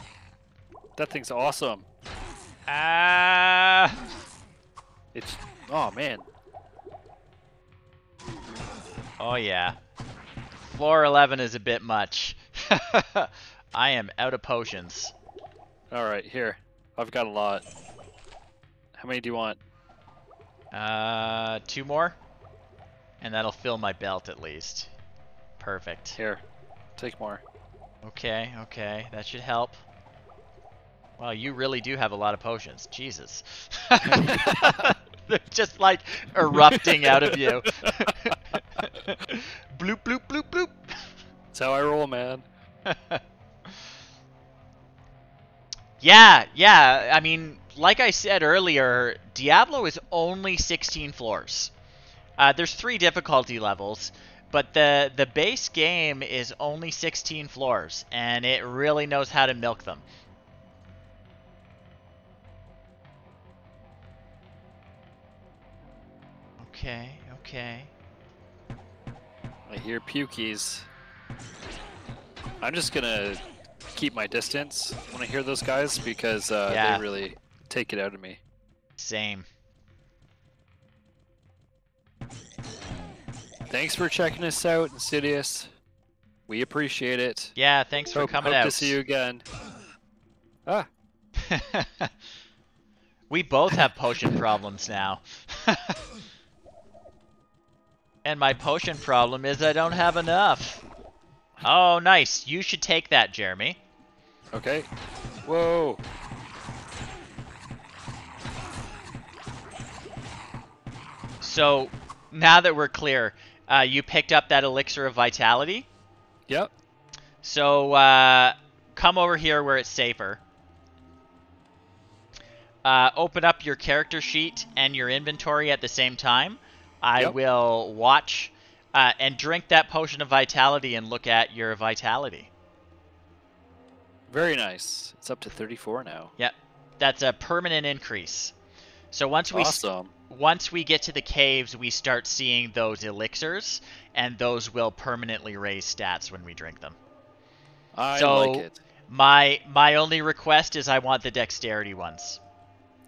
That thing's awesome. Ah! It's... Oh, man. Oh, yeah. Floor 11 is a bit much. I am out of potions. Alright, here. I've got a lot. How many do you want? 2 more. And that'll fill my belt, at least. Perfect. Here. Take more. Okay, okay. That should help. Wow, you really do have a lot of potions. Jesus. They're just like erupting out of you. Bloop, bloop, bloop, bloop. That's how I roll, man. Yeah, yeah. I mean, like I said earlier, Diablo is only 16 floors. There's 3 difficulty levels. But the base game is only 16 floors, and it really knows how to milk them. Okay, okay. I hear pukies. I'm just gonna keep my distance when I hear those guys, because yeah, they really take it out of me. Same. Thanks for checking us out, Insidious. We appreciate it. Yeah, thanks for coming out. Hope to see you again. Ah. We both have potion problems now. And my potion problem is I don't have enough. Oh, nice. You should take that, Jeremy. Okay. Whoa. So, now that we're clear... you picked up that elixir of vitality. Yep. So come over here where it's safer. Open up your character sheet and your inventory at the same time. I will watch and drink that potion of vitality and look at your vitality. Very nice. It's up to 34 now. Yep. That's a permanent increase. So once we... Awesome. Once we get to the caves, we start seeing those elixirs, and those will permanently raise stats when we drink them. I like it. My only request is I want the dexterity ones.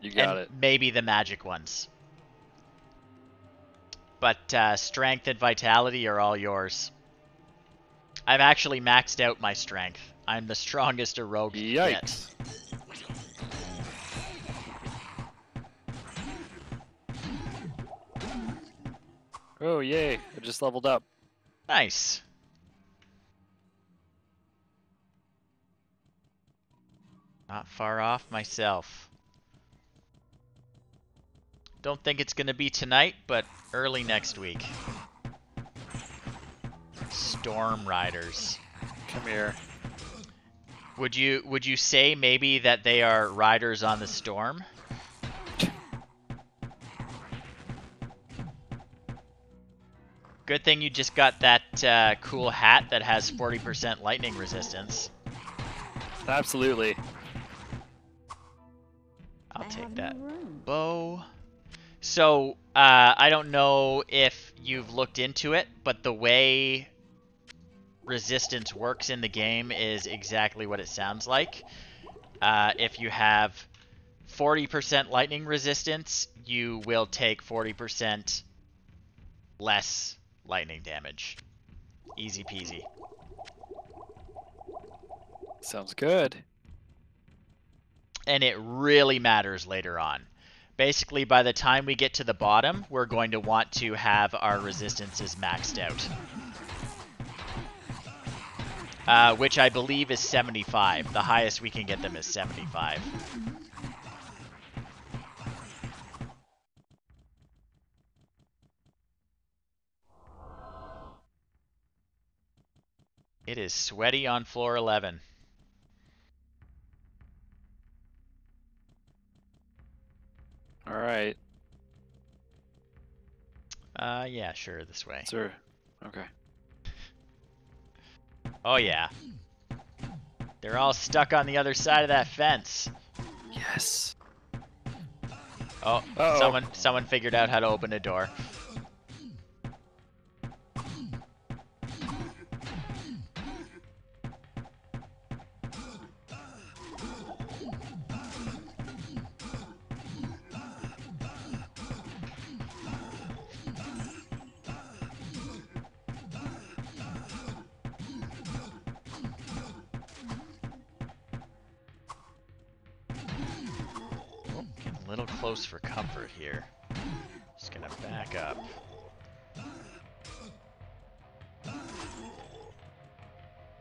You got it. Maybe the magic ones. But strength and vitality are all yours. I've actually maxed out my strength. I'm the strongest a rogue yet. Oh, yay. I just leveled up. Nice. Not far off myself. Don't think it's going to be tonight, but early next week. Storm Riders. Come here. Would you say maybe that they are riders on the storm? Good thing you just got that cool hat that has 40% lightning resistance. Absolutely. I'll take that bow. So, I don't know if you've looked into it, but the way resistance works in the game is exactly what it sounds like. If you have 40% lightning resistance, you will take 40% less lightning damage. Easy peasy. Sounds good. and it really matters later on. Basically, by the time we get to the bottom, we're going to want to have our resistances maxed out. Which I believe is 75. The highest we can get them is 75. It is sweaty on floor 11. All right. Yeah, sure, this way. Sure. Okay. Oh yeah. They're all stuck on the other side of that fence. Yes. Oh, uh-oh. Someone figured out how to open a door. For comfort here. Just gonna back up.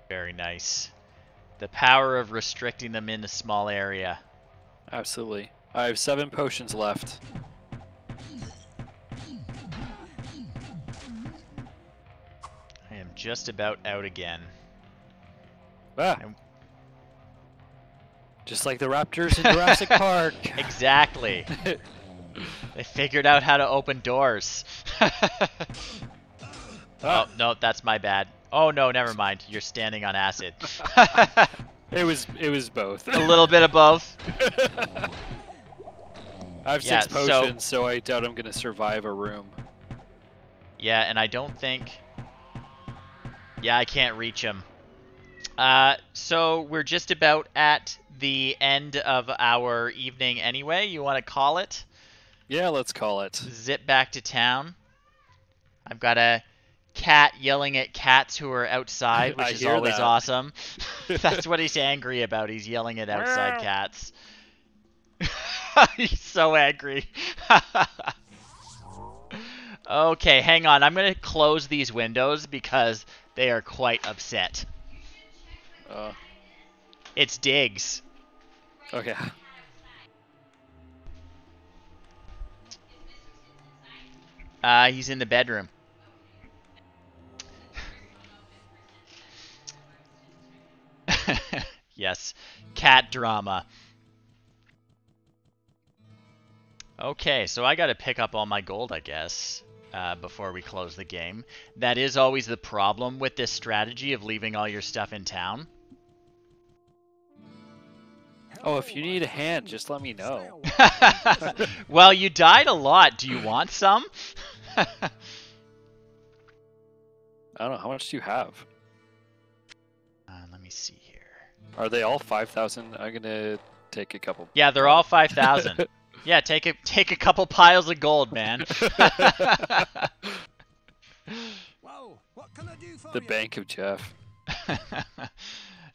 Very nice. The power of restricting them in a small area. Absolutely. I have 7 potions left. I am just about out again. Ah. Just like the raptors in Jurassic Park. Exactly. They figured out how to open doors. Oh, no, that's my bad. Oh, no, never mind. You're standing on acid. It was both. A little bit of both. I have 6 potions, so I doubt I'm going to survive a room. Yeah, and I don't think... Yeah, I can't reach him. So we're just about at the end of our evening anyway. You want to call it? Yeah, let's call it. Zip back to town. I've got a cat yelling at cats who are outside, which is always awesome. That's what he's angry about. He's yelling at outside cats. He's so angry. Okay, hang on. I'm going to close these windows because they are quite upset. It's Diggs. Okay. He's in the bedroom. Yes. Cat drama. Okay, so I gotta pick up all my gold, I guess. Before we close the game. That is always the problem with this strategy of leaving all your stuff in town. Oh, if you need a hand, just let me know. Well, you died a lot. Do you want some? I don't know. How much do you have? Let me see here. Are they all 5,000? I'm going to take a couple. Yeah, they're all 5,000. Yeah, take a couple piles of gold, man. Whoa, what can I do for the you? Bank of Jeff.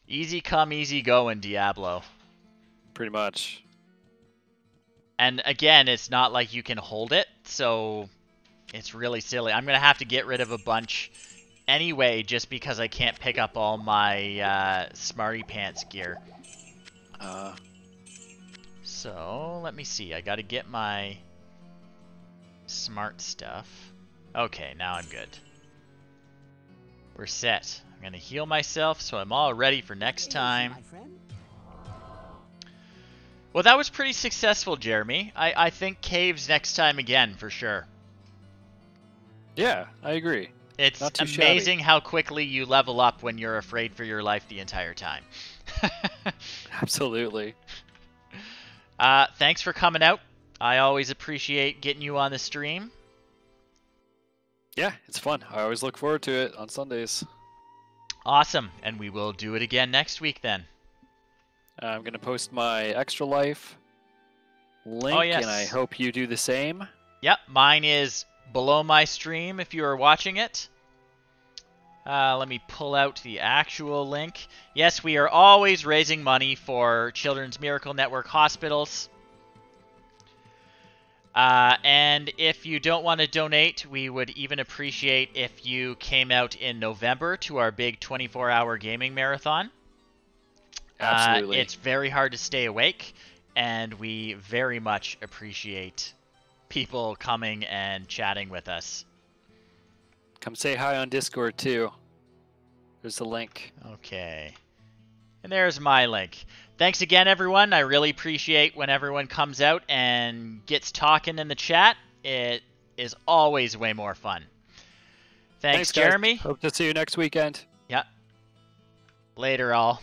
Easy come, easy go in Diablo. Pretty much. And again, it's not like you can hold it, so it's really silly. I'm going to have to get rid of a bunch anyway just because I can't pick up all my Smarty Pants gear. So, let me see. I got to get my smart stuff. Okay, now I'm good. We're set. I'm going to heal myself so I'm all ready for next time. Well, that was pretty successful, Jeremy. I think caves next time again, for sure. Yeah, I agree. It's amazing how quickly you level up when you're afraid for your life the entire time. Absolutely. Thanks for coming out. I always appreciate getting you on the stream. Yeah, it's fun. I always look forward to it on Sundays. Awesome. And we will do it again next week then. I'm going to post my Extra Life link, and I hope you do the same. Yep, mine is below my stream if you are watching it. Let me pull out the actual link. Yes, we are always raising money for Children's Miracle Network hospitals. And if you don't want to donate, we would even appreciate if you came out in November to our big 24-hour gaming marathon. Absolutely. It's very hard to stay awake, and we very much appreciate people coming and chatting with us. Come say hi on Discord, too. There's the link. Okay. And there's my link. Thanks again, everyone. I really appreciate when everyone comes out and gets talking in the chat. It is always way more fun. Thanks Jeremy. Guys. Hope to see you next weekend. Yeah. Later, all.